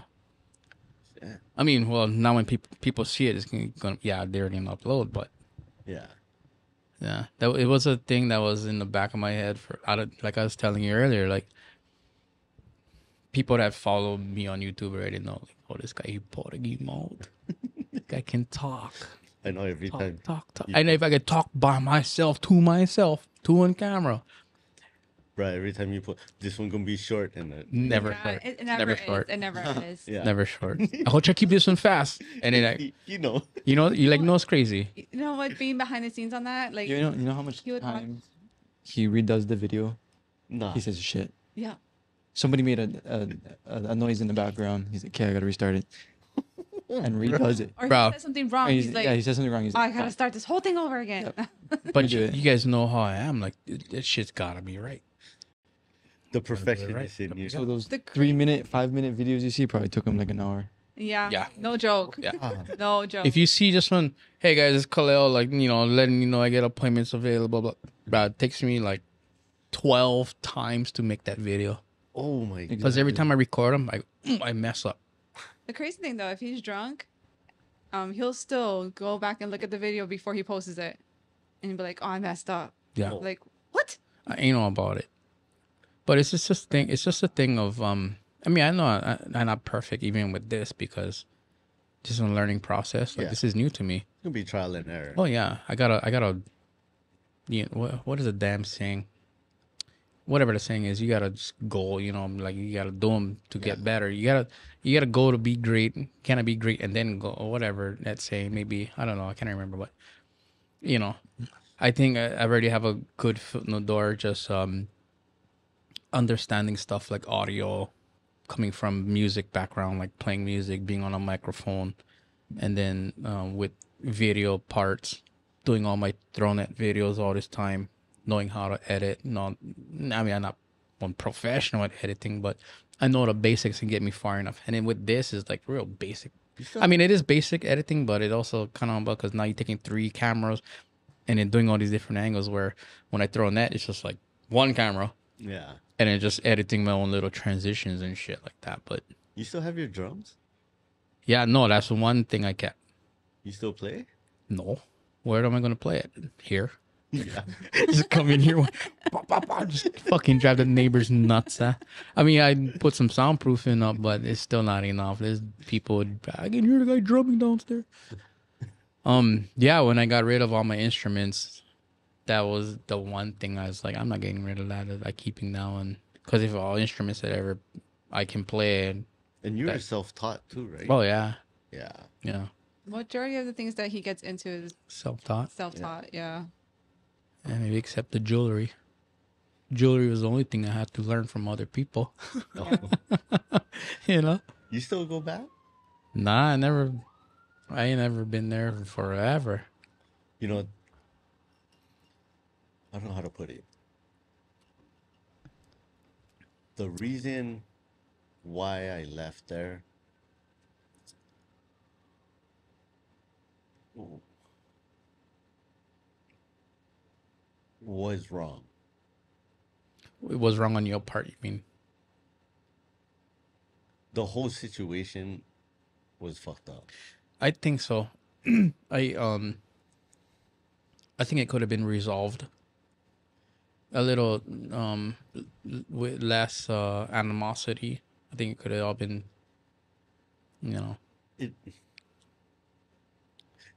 yeah. I mean, well, now when people people see it, it's gonna yeah they already upload, but yeah. Yeah, that it was a thing that was in the back of my head for out of, like I was telling you earlier, like people that follow me on YouTube already know, like, oh, this guy he Portuguese mode, this guy can talk. I know every talk, time. Talk, talk. I know if I could talk by myself to myself to on camera. Right, every time you put this one gonna be short and uh, never, yeah, short. It never, never is. short, it never is, yeah. never short. I hope I keep this one fast, and then I, you know, you know, you like know it's crazy. You know what? Being behind the scenes on that, like you know, you know how much he time he redoes the video. Nah, he says shit. Yeah. Somebody made a a, a noise in the background. He's like, "Okay, I gotta restart it." and redoes it. Or he Bro. says something wrong. He's, he's like, yeah, he says something wrong. He's oh, like, I gotta start this whole thing over again. Yep. But you, you guys know how I am. Like, that shit's gotta be right. The perfectionist right. in you. So those the three minute, five minute videos you see probably took him like an hour. Yeah. Yeah. No joke. Yeah. Uh-huh. No joke. If you see just one, hey guys, it's Kaleo, like, you know, letting you know I get appointments available, blah, blah. It takes me like twelve times to make that video. Oh my god. Because every time I record them, I I mess up. The crazy thing though, if he's drunk, um, he'll still go back and look at the video before he posts it, and he'll be like, "Oh, I messed up." Yeah. Like what? I ain't know about it. But it's just this thing. It's just a thing of um. I mean, I know I, I'm not perfect even with this because this is a learning process. Like yeah. this is new to me. It's gonna be trial and error. Oh yeah, I gotta, I gotta. You know, what, what is the damn saying? Whatever the saying is, you gotta just go. You know, like you gotta do them to yeah. get better. You gotta, you gotta go to be great. Can I be great and then go or whatever that saying? Maybe I don't know. I can't remember, but you know, I think I, I already have a good foot in the door. Just um. understanding stuff like audio, coming from music background, like playing music, being on a microphone, and then um, with video parts, doing all my Thrownet videos all this time, knowing how to edit. Not, I mean, I'm not one professional at editing, but I know the basics can get me far enough. And then with this is like real basic. I mean, it is basic editing, but it also kind of because now you're taking three cameras and then doing all these different angles. Where when I throw net, it's just like one camera. Yeah. And then just editing my own little transitions and shit like that. But you still have your drums? Yeah, no, that's one thing I kept. You still play? No. Where am I gonna play it? Here. Yeah. Just come in here, pop, pop, pop, just fucking drive the neighbors nuts. Huh? I mean, I put some soundproofing up, but it's still not enough. There's people. I can hear the guy drumming downstairs. Um. Yeah. When I got rid of all my instruments. That was the one thing I was like, I'm not getting rid of that. I keep it now, and because if all instruments that ever I can play, and, and you were self-taught too, right? Oh yeah, yeah, yeah. Majority of the things that he gets into is self-taught. Self-taught, yeah. yeah. And maybe except the jewelry. Jewelry was the only thing I had to learn from other people. You know. You still go back? Nah, I never. I ain't never been there forever. You know. I don't know how to put it. The reason why I left there, ooh, was wrong. It was wrong on your part, you mean? The whole situation was fucked up. I think so. I um. I think it could have been resolved. A little um, with less uh, animosity. I think it could have all been, you know. It,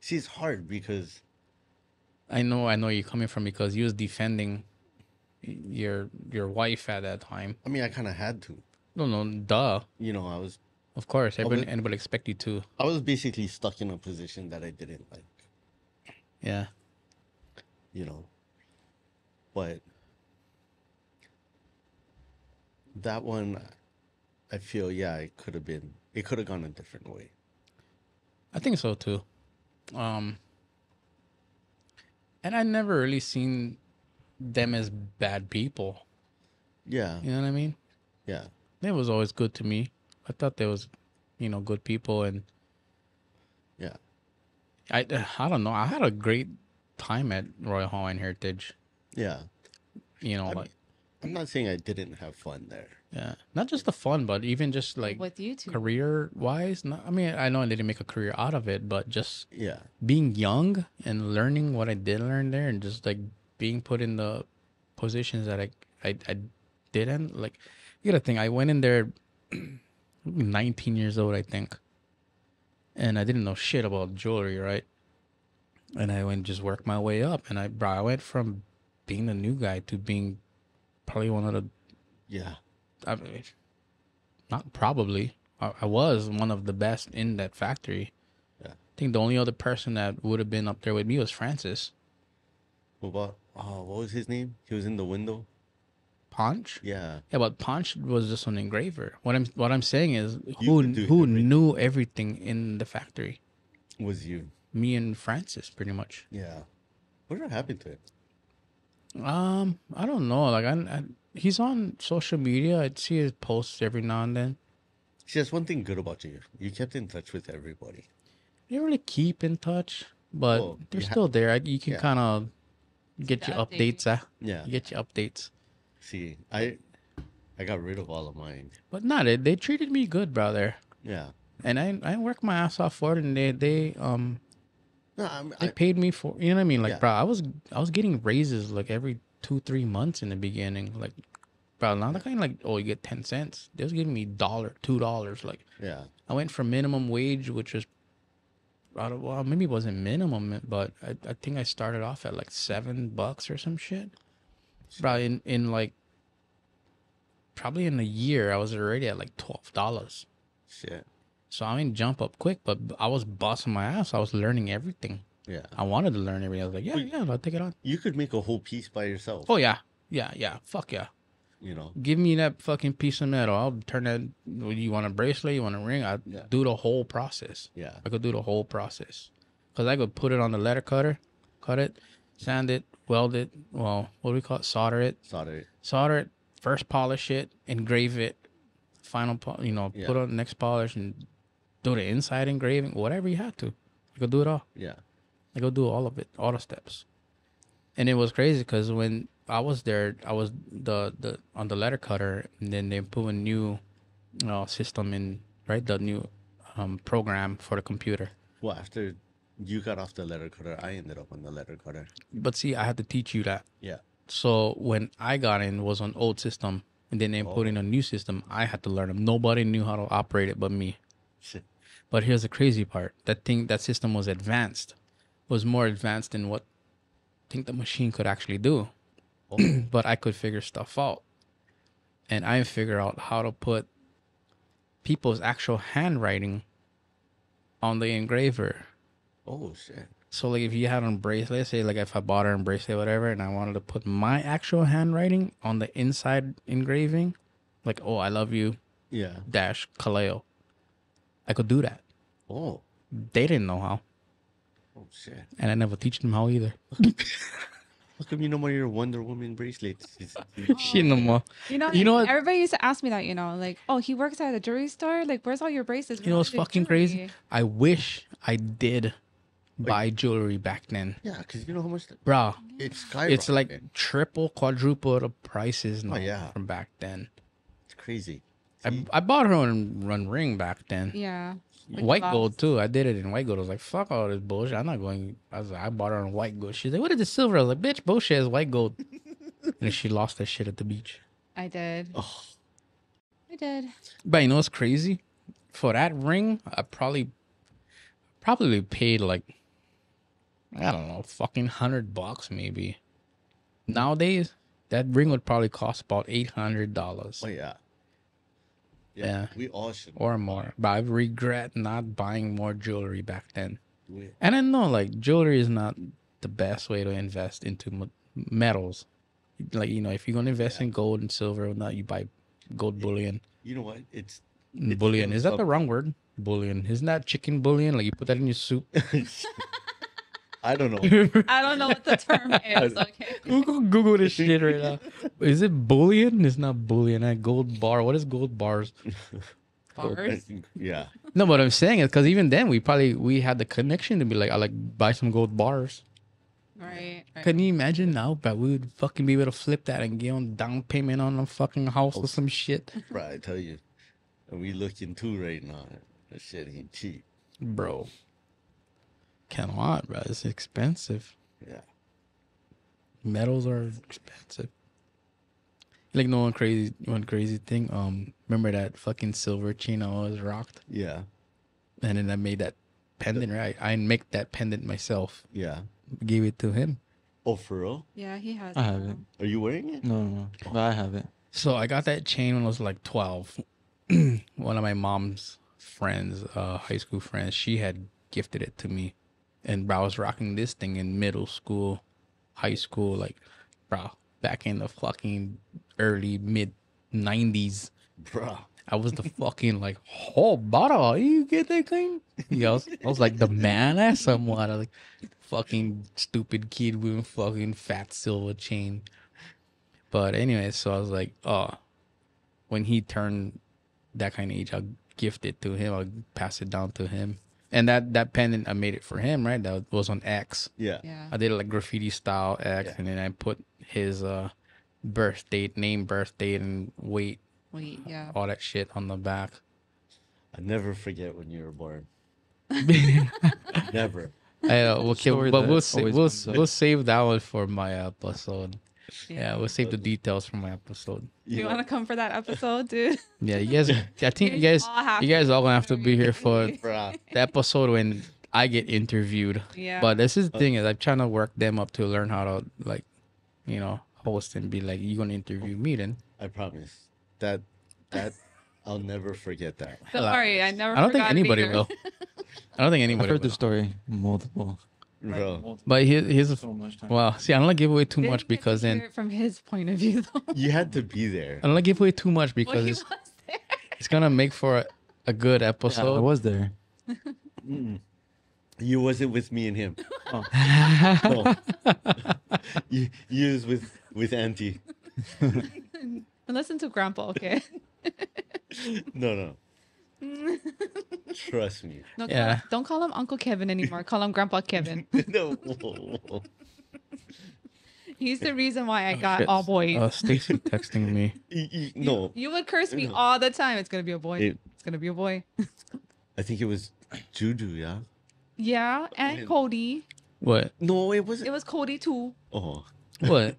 see, it's hard because. I know, I know you're coming from because you was defending your your wife at that time. I mean, I kind of had to. No, no, duh. You know, I was. Of course, everybody, was, anybody expect you to. I was basically stuck in a position that I didn't like. Yeah. You know, but. That one, I feel, yeah, it could have been, it could have gone a different way. I think so, too. Um, and I never really seen them as bad people. Yeah. You know what I mean? Yeah. They was always good to me. I thought they was, you know, good people. And yeah. I, I don't know. I had a great time at Royal Hawaiian Heritage. Yeah. You know, I like. Mean, I'm not saying I didn't have fun there. Yeah. Not just the fun, but even just like career-wise. I mean, I know I didn't make a career out of it, but just yeah, being young and learning what I did learn there and just like being put in the positions that I, I, I didn't. Like, you gotta think, I went in there nineteen years old, I think. And I didn't know shit about jewelry, right? And I went just work my way up. And I, bro, I went from being the new guy to being... Probably one of the, yeah, I mean, not probably. I, I was one of the best in that factory. Yeah, I think the only other person that would have been up there with me was Francis. What about? Oh, what was his name? He was in the window. Punch? Yeah. Yeah, but Punch was just an engraver. What I'm what I'm saying is who who everything. knew everything in the factory? Was you. Me and Francis, pretty much. Yeah. What happened to it? Um, I don't know. Like I, I he's on social media. I'd see his posts every now and then. See, that's one thing good about you. You kept in touch with everybody. You don't really keep in touch, but well, they're still there. You can yeah. kind of get the your update. updates. Uh, yeah. You get your updates. See, I I got rid of all of mine. But not it. They treated me good, brother. Yeah. And I I worked my ass off for it, and they they um no, I'm, they I, paid me for, you know what I mean? Like, yeah. bro, I was I was getting raises like every two three months in the beginning. Like, bro, now they're kind of like, oh, you get ten cents. They was giving me dollar two dollars. Like, yeah. I went for minimum wage, which was, well, maybe it wasn't minimum, but I I think I started off at like seven bucks or some shit. Bro, in in like probably in a year, I was already at like twelve dollars. Shit. So I didn't jump up quick, but I was busting my ass. I was learning everything. Yeah. I wanted to learn everything. I was like, yeah, but yeah, I'll take it on. You could make a whole piece by yourself. Oh, yeah. Yeah, yeah. Fuck yeah. You know. Give me that fucking piece of metal. I'll turn that. You want a bracelet? You want a ring? I'll yeah. do the whole process. Yeah. I could do the whole process. Because I could put it on the letter cutter, cut it, sand it, weld it. Well, what do we call it? Solder it. Solder it. Solder it. First polish it, engrave it. Final, po- you know, yeah. put on the next polish and do the inside engraving, whatever you had to. I could do it all. Yeah. I could do all of it, all the steps. And it was crazy because when I was there, I was the, the on the letter cutter, and then they put a new you know, system in, right? The new um, program for the computer. Well, after you got off the letter cutter, I ended up on the letter cutter. But see, I had to teach you that. Yeah. So when I got in, it was an old system, and then they oh. put in a new system. I had to learn them. Nobody knew how to operate it but me. Shit. But here's the crazy part. That thing, that system was advanced. It was more advanced than what I think the machine could actually do. Oh. But I could figure stuff out. And I figure out how to put people's actual handwriting on the engraver. Oh, shit. So, like, if you had on bracelet, say, like, if I bought her on bracelet, whatever, and I wanted to put my actual handwriting on the inside engraving, like, oh, I love you, yeah, dash, Kaleo. I could do that. Oh. They didn't know how. Oh, shit. And I never teach them how either. How come you know more your Wonder Woman bracelets? Oh. She no more. You know, you know what? Everybody used to ask me that, you know, like, oh, he works at a jewelry store? Like, where's all your bracelets? You know what's fucking crazy? I wish I did like, buy jewelry back then. Yeah, because you know how much? The, Bro. It's skyrocketing. It's like triple, quadruple the prices now oh, yeah. from back then. It's crazy. I, I bought her own run ring back then. Yeah. Like white gloves. Gold, too. I did it in white gold. I was like, fuck all this bullshit. I'm not going. I was like, I bought her on white gold. She's like, what is the silver? I was like, bitch, bullshit is white gold. And she lost that shit at the beach. I did. Oh. I did. But you know what's crazy? For that ring, I probably probably paid like, I don't know, fucking hundred bucks maybe. Nowadays, that ring would probably cost about eight hundred dollars. Oh, yeah. Yeah, yeah, we all should. Or more. But I regret not buying more jewelry back then. Yeah. And I know, like, jewelry is not the best way to invest into metals. Like, you know, if you're going to invest yeah. in gold and silver or not, you buy gold yeah. bullion. You know what? It's... it's bullion. Is that up. the wrong word? Bullion. Isn't that chicken bullion? Like, you put that in your soup? I don't know. I don't know what the term is. Okay. Google, Google this shit right now. Is it bullion? It's not bullion. That gold bar. What is gold bars? Bars. Yeah. No, what I'm saying is because even then we probably we had the connection to be like, I like buy some gold bars. Right. right. Can you imagine now? But we would fucking be able to flip that and get on down payment on a fucking house oh, or some shit. Bro, I tell you, we looking too right now. That shit ain't cheap, bro. Cannot, bro. It's expensive. Yeah. Metals are expensive. Like no one crazy one crazy thing. Um, remember that fucking silver chain I always rocked? Yeah. And then I made that pendant, right? I make that pendant myself. Yeah. Gave it to him. Oh, for real? Yeah, he has I it. I have it. Are you wearing it? No, no, no. Oh. But I have it. So I got that chain when I was like twelve. One of my mom's friends, uh, high school friends, she had gifted it to me. And, bro, I was rocking this thing in middle school, high school, like, bro, back in the fucking early mid nineties, bro. I was the fucking like, oh, bottle, you get that thing? Yeah, I was, I was like the man at someone. I was like, fucking stupid kid with fucking fat silver chain. But anyway, so I was like, oh, when he turned that kind of age, I'll gift it to him. I'll pass it down to him. And that that pendant, I made it for him, right? That was on X. Yeah. yeah. I did it like graffiti style X, yeah. and then I put his uh, birth date, name, birth date, and weight. Wait, yeah. All that shit on the back. I never forget when you were born. Never. I uh, we'll kill, but we'll sa we'll we'll good. save that one for my episode. Yeah, yeah we'll save the details for my episode. Do you yeah. want to come for that episode, dude? Yeah, you guys. I think you guys, you guys all gonna have to be here for the episode when I get interviewed. Yeah. But this is the thing is I'm trying to work them up to learn how to like, you know, host and be like, you gonna interview me then? I promise. That, that, I'll never forget that. Sorry, I never. I don't think anybody either. will. I don't think anybody. I've heard will. the story multiple. Bro. But here's, here's a, so much time. Wow. See, I don't like give away too Didn't much because then from his point of view, though. You had to be there. I don't like give away too much because well, it's, it's gonna make for a, a good episode. Yeah, I was there. Mm-mm. You wasn't with me and him. Oh. No. you, you was with with Auntie. Listen to Grandpa, okay? No, no. Trust me. No, yeah. Call, don't call him Uncle Kevin anymore. Call him Grandpa Kevin. No. Whoa, whoa. He's the reason why I oh, got shit. all boys. Uh, Stacey texting me. You, you, no. You, you would curse me no. all the time. It's gonna be a boy. It, it's gonna be a boy. I think it was Juju, yeah. Yeah, and Man. Cody. What? No, it wasn't. It was Cody too. Oh. What?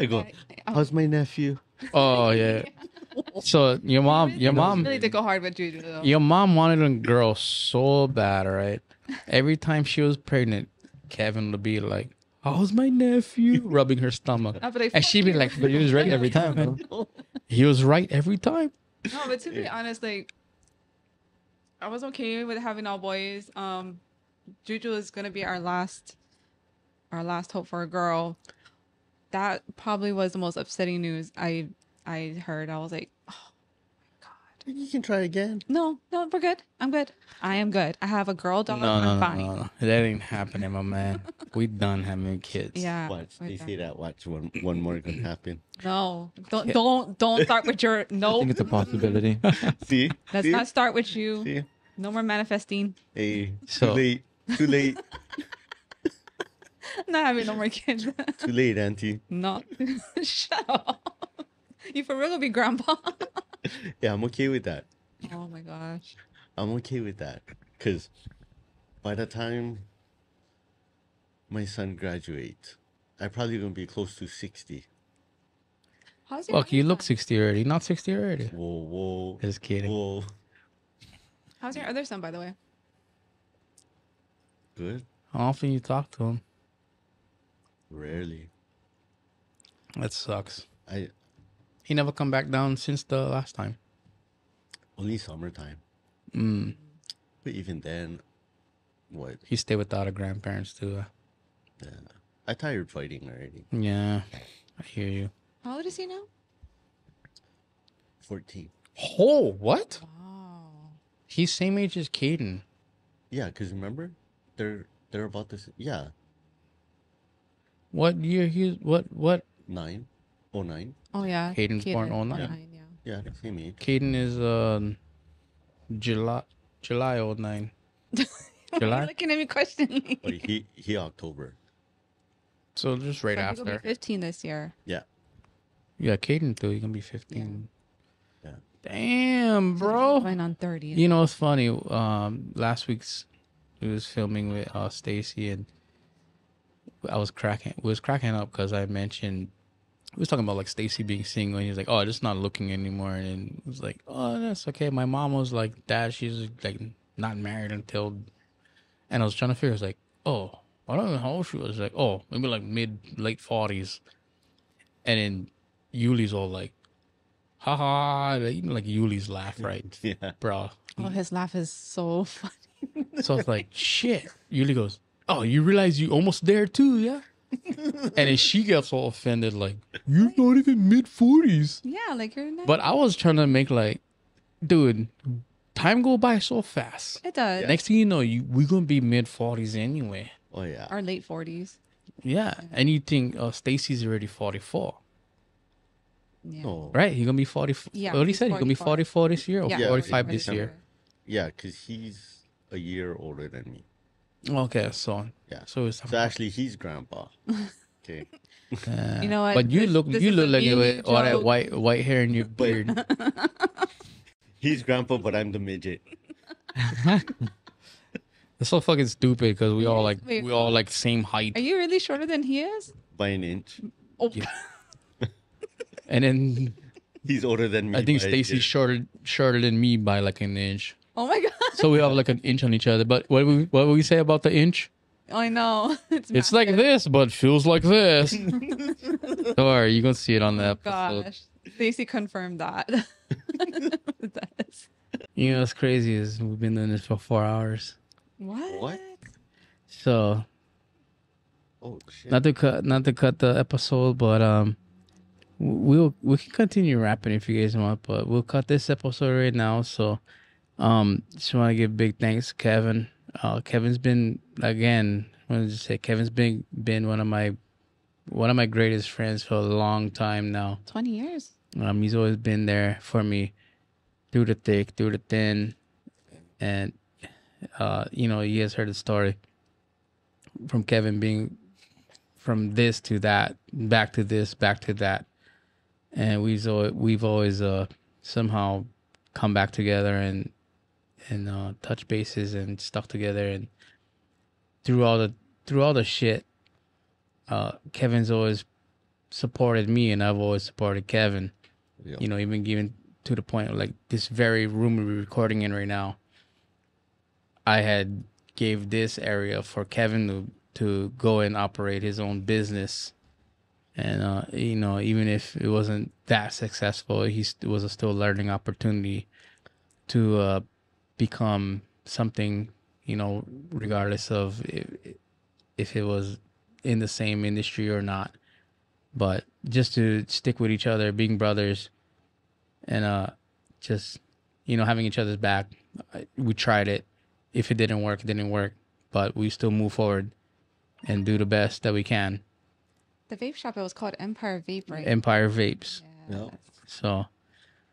I go. I, I, How's my nephew? Oh yeah. yeah. So your mom, your mom really did go hard with Juju. Though. Your mom wanted a girl so bad, right? Every time she was pregnant, Kevin would be like, "How's my nephew?" rubbing her stomach, oh, and she'd be like, "But he was right every time." He was right every time. No, but to be honest, like, I was okay with having all boys. Um, Juju is gonna be our last, our last hope for a girl. That probably was the most upsetting news I I heard. I was like, oh my god. You can try again. No, no, we're good. I'm good. I am good. I have a girl dog. No, no, I'm fine. No, no. That ain't happening, my man. We done having kids. Yeah. Watch. You see that? Watch one one more can happen. No, don't don't don't start with your no. I think it's a possibility. See. Let's see? Not start with you. See? No more manifesting. Hey, so. Too late. Too late. Not having no more kids. Too late, Auntie. No. Shut up. You for real will be Grandpa. Yeah, I'm okay with that. Oh my gosh. I'm okay with that. Because by the time my son graduates, I'm probably going to be close to sixty. How's your Look, you son? look sixty already. Not sixty already. Whoa, whoa. Just kidding. Whoa. How's your other son, by the way? Good. How often you talk to him? Rarely. That sucks. I. He never come back down since the last time. Only summertime. Mm. But even then, what? He stayed without a grandparents too. Yeah, I tired fighting already. Yeah, I hear you. How old is he now? Fourteen. Oh, what? Wow. He's same age as Kaden. Yeah, cause remember, they're they're about this. Yeah. What year he what what nine, oh nine. Oh yeah, Kaden's Kaden. born oh nine. Yeah, yeah, yeah same age. Kaden is um, July July oh nine. July. You're looking at me questioning. But he he October. So just right so after. He'll be fifteen this year. Yeah. Yeah, Kaden too. He's gonna be fifteen. Yeah. yeah. Damn, bro. Mine on thirty. You know it's funny. Um, last week's we was filming with uh, Stacey and. I was cracking was cracking up because I mentioned we was talking about like Stacey being single and he was like, oh, just not looking anymore, and it was like, oh, that's okay. My mom was like that, she's like not married until, and I was trying to figure, I was like, oh, I don't know how old she was, like, oh, maybe like mid late forties. And then Yuli's all like, haha, even like Yuli's laugh, right? Yeah. Bro. Oh, his laugh is so funny. So I was like, shit. Yuli goes, oh, you realize you almost there too, yeah? And then she gets all offended, like, you're not even mid forties. Yeah, like you're not. But I was trying to make like, dude, time go by so fast. It does. Yeah. Next thing you know, you, we're going to be mid forties anyway. Oh, yeah. Or late forties. Yeah. yeah. And you think, oh, Stacey's already forty-four. Yeah. Oh. Right? He's going to be forty-four. Yeah. Well, he said he's going to be forty-four this year or yeah. forty-five yeah. this year. Yeah, because he's a year older than me. Okay, so yeah, so it's so actually he's grandpa. Okay, uh, you know what? But you this, look, this you look like you with all that white white hair and your beard. He's grandpa, but I'm the midget. That's so fucking stupid because we all like Wait, we all like same height. Are you really shorter than he is? By an inch. Oh. Yeah. And then he's older than me. I think Stacey's shorter shorter than me by like an inch. Oh my god! So we have like an inch on each other, but what we what we say about the inch? I know it's it's like this, but feels like this. Don't worry, you gonna see it on the episode. Gosh, Stacey confirmed that. You know what's crazy is we've been doing this for four hours. What? What? So. Oh shit! Not to cut, not to cut the episode, but um, we'll we can continue rapping if you guys want, but we'll cut this episode right now. So. Um, just want to give big thanks to Kevin. Uh, Kevin's been again. I want to just say Kevin's been been one of my one of my greatest friends for a long time now. Twenty years. Um, he's always been there for me through the thick, through the thin, and uh, you know, you guys heard the story from Kevin being from this to that, back to this, back to that, and we've always, we've always uh somehow come back together and. And uh, touch bases and stuff together, and through all the through all the shit, uh, Kevin's always supported me, and I've always supported Kevin. Yep. You know, even given to the point of like this very room we're recording in right now, I had gave this area for Kevin to to go and operate his own business, and uh, you know, even if it wasn't that successful, he st was a still learning opportunity to. Uh, become something, you know, regardless of if, if it was in the same industry or not, but just to stick with each other, being brothers, and uh just, you know, having each other's back. We tried it. If it didn't work, it didn't work, but we still move forward and do the best that we can. The vape shop, it was called Empire Vape, right? Empire Vapes. Yeah, yep. So,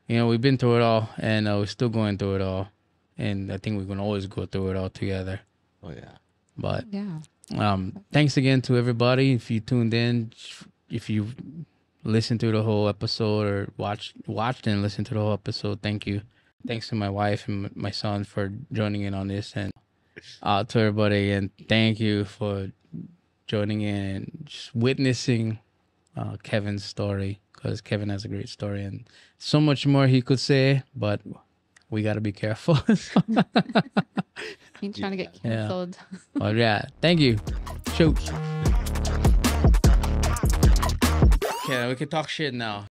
you know, we've been through it all, and uh, we're still going through it all. And I think we're going to always go through it all together. Oh, yeah. But yeah. Um, thanks again to everybody. If you tuned in, if you listened to the whole episode or watched, watched and listened to the whole episode, thank you. Thanks to my wife and my son for joining in on this. And uh, to everybody, and thank you for joining in and just witnessing uh, Kevin's story, because Kevin has a great story and so much more he could say, but... we got to be careful. Ain't trying to get canceled. Yeah. All right. Thank you. Shoot. Okay, we can talk shit now.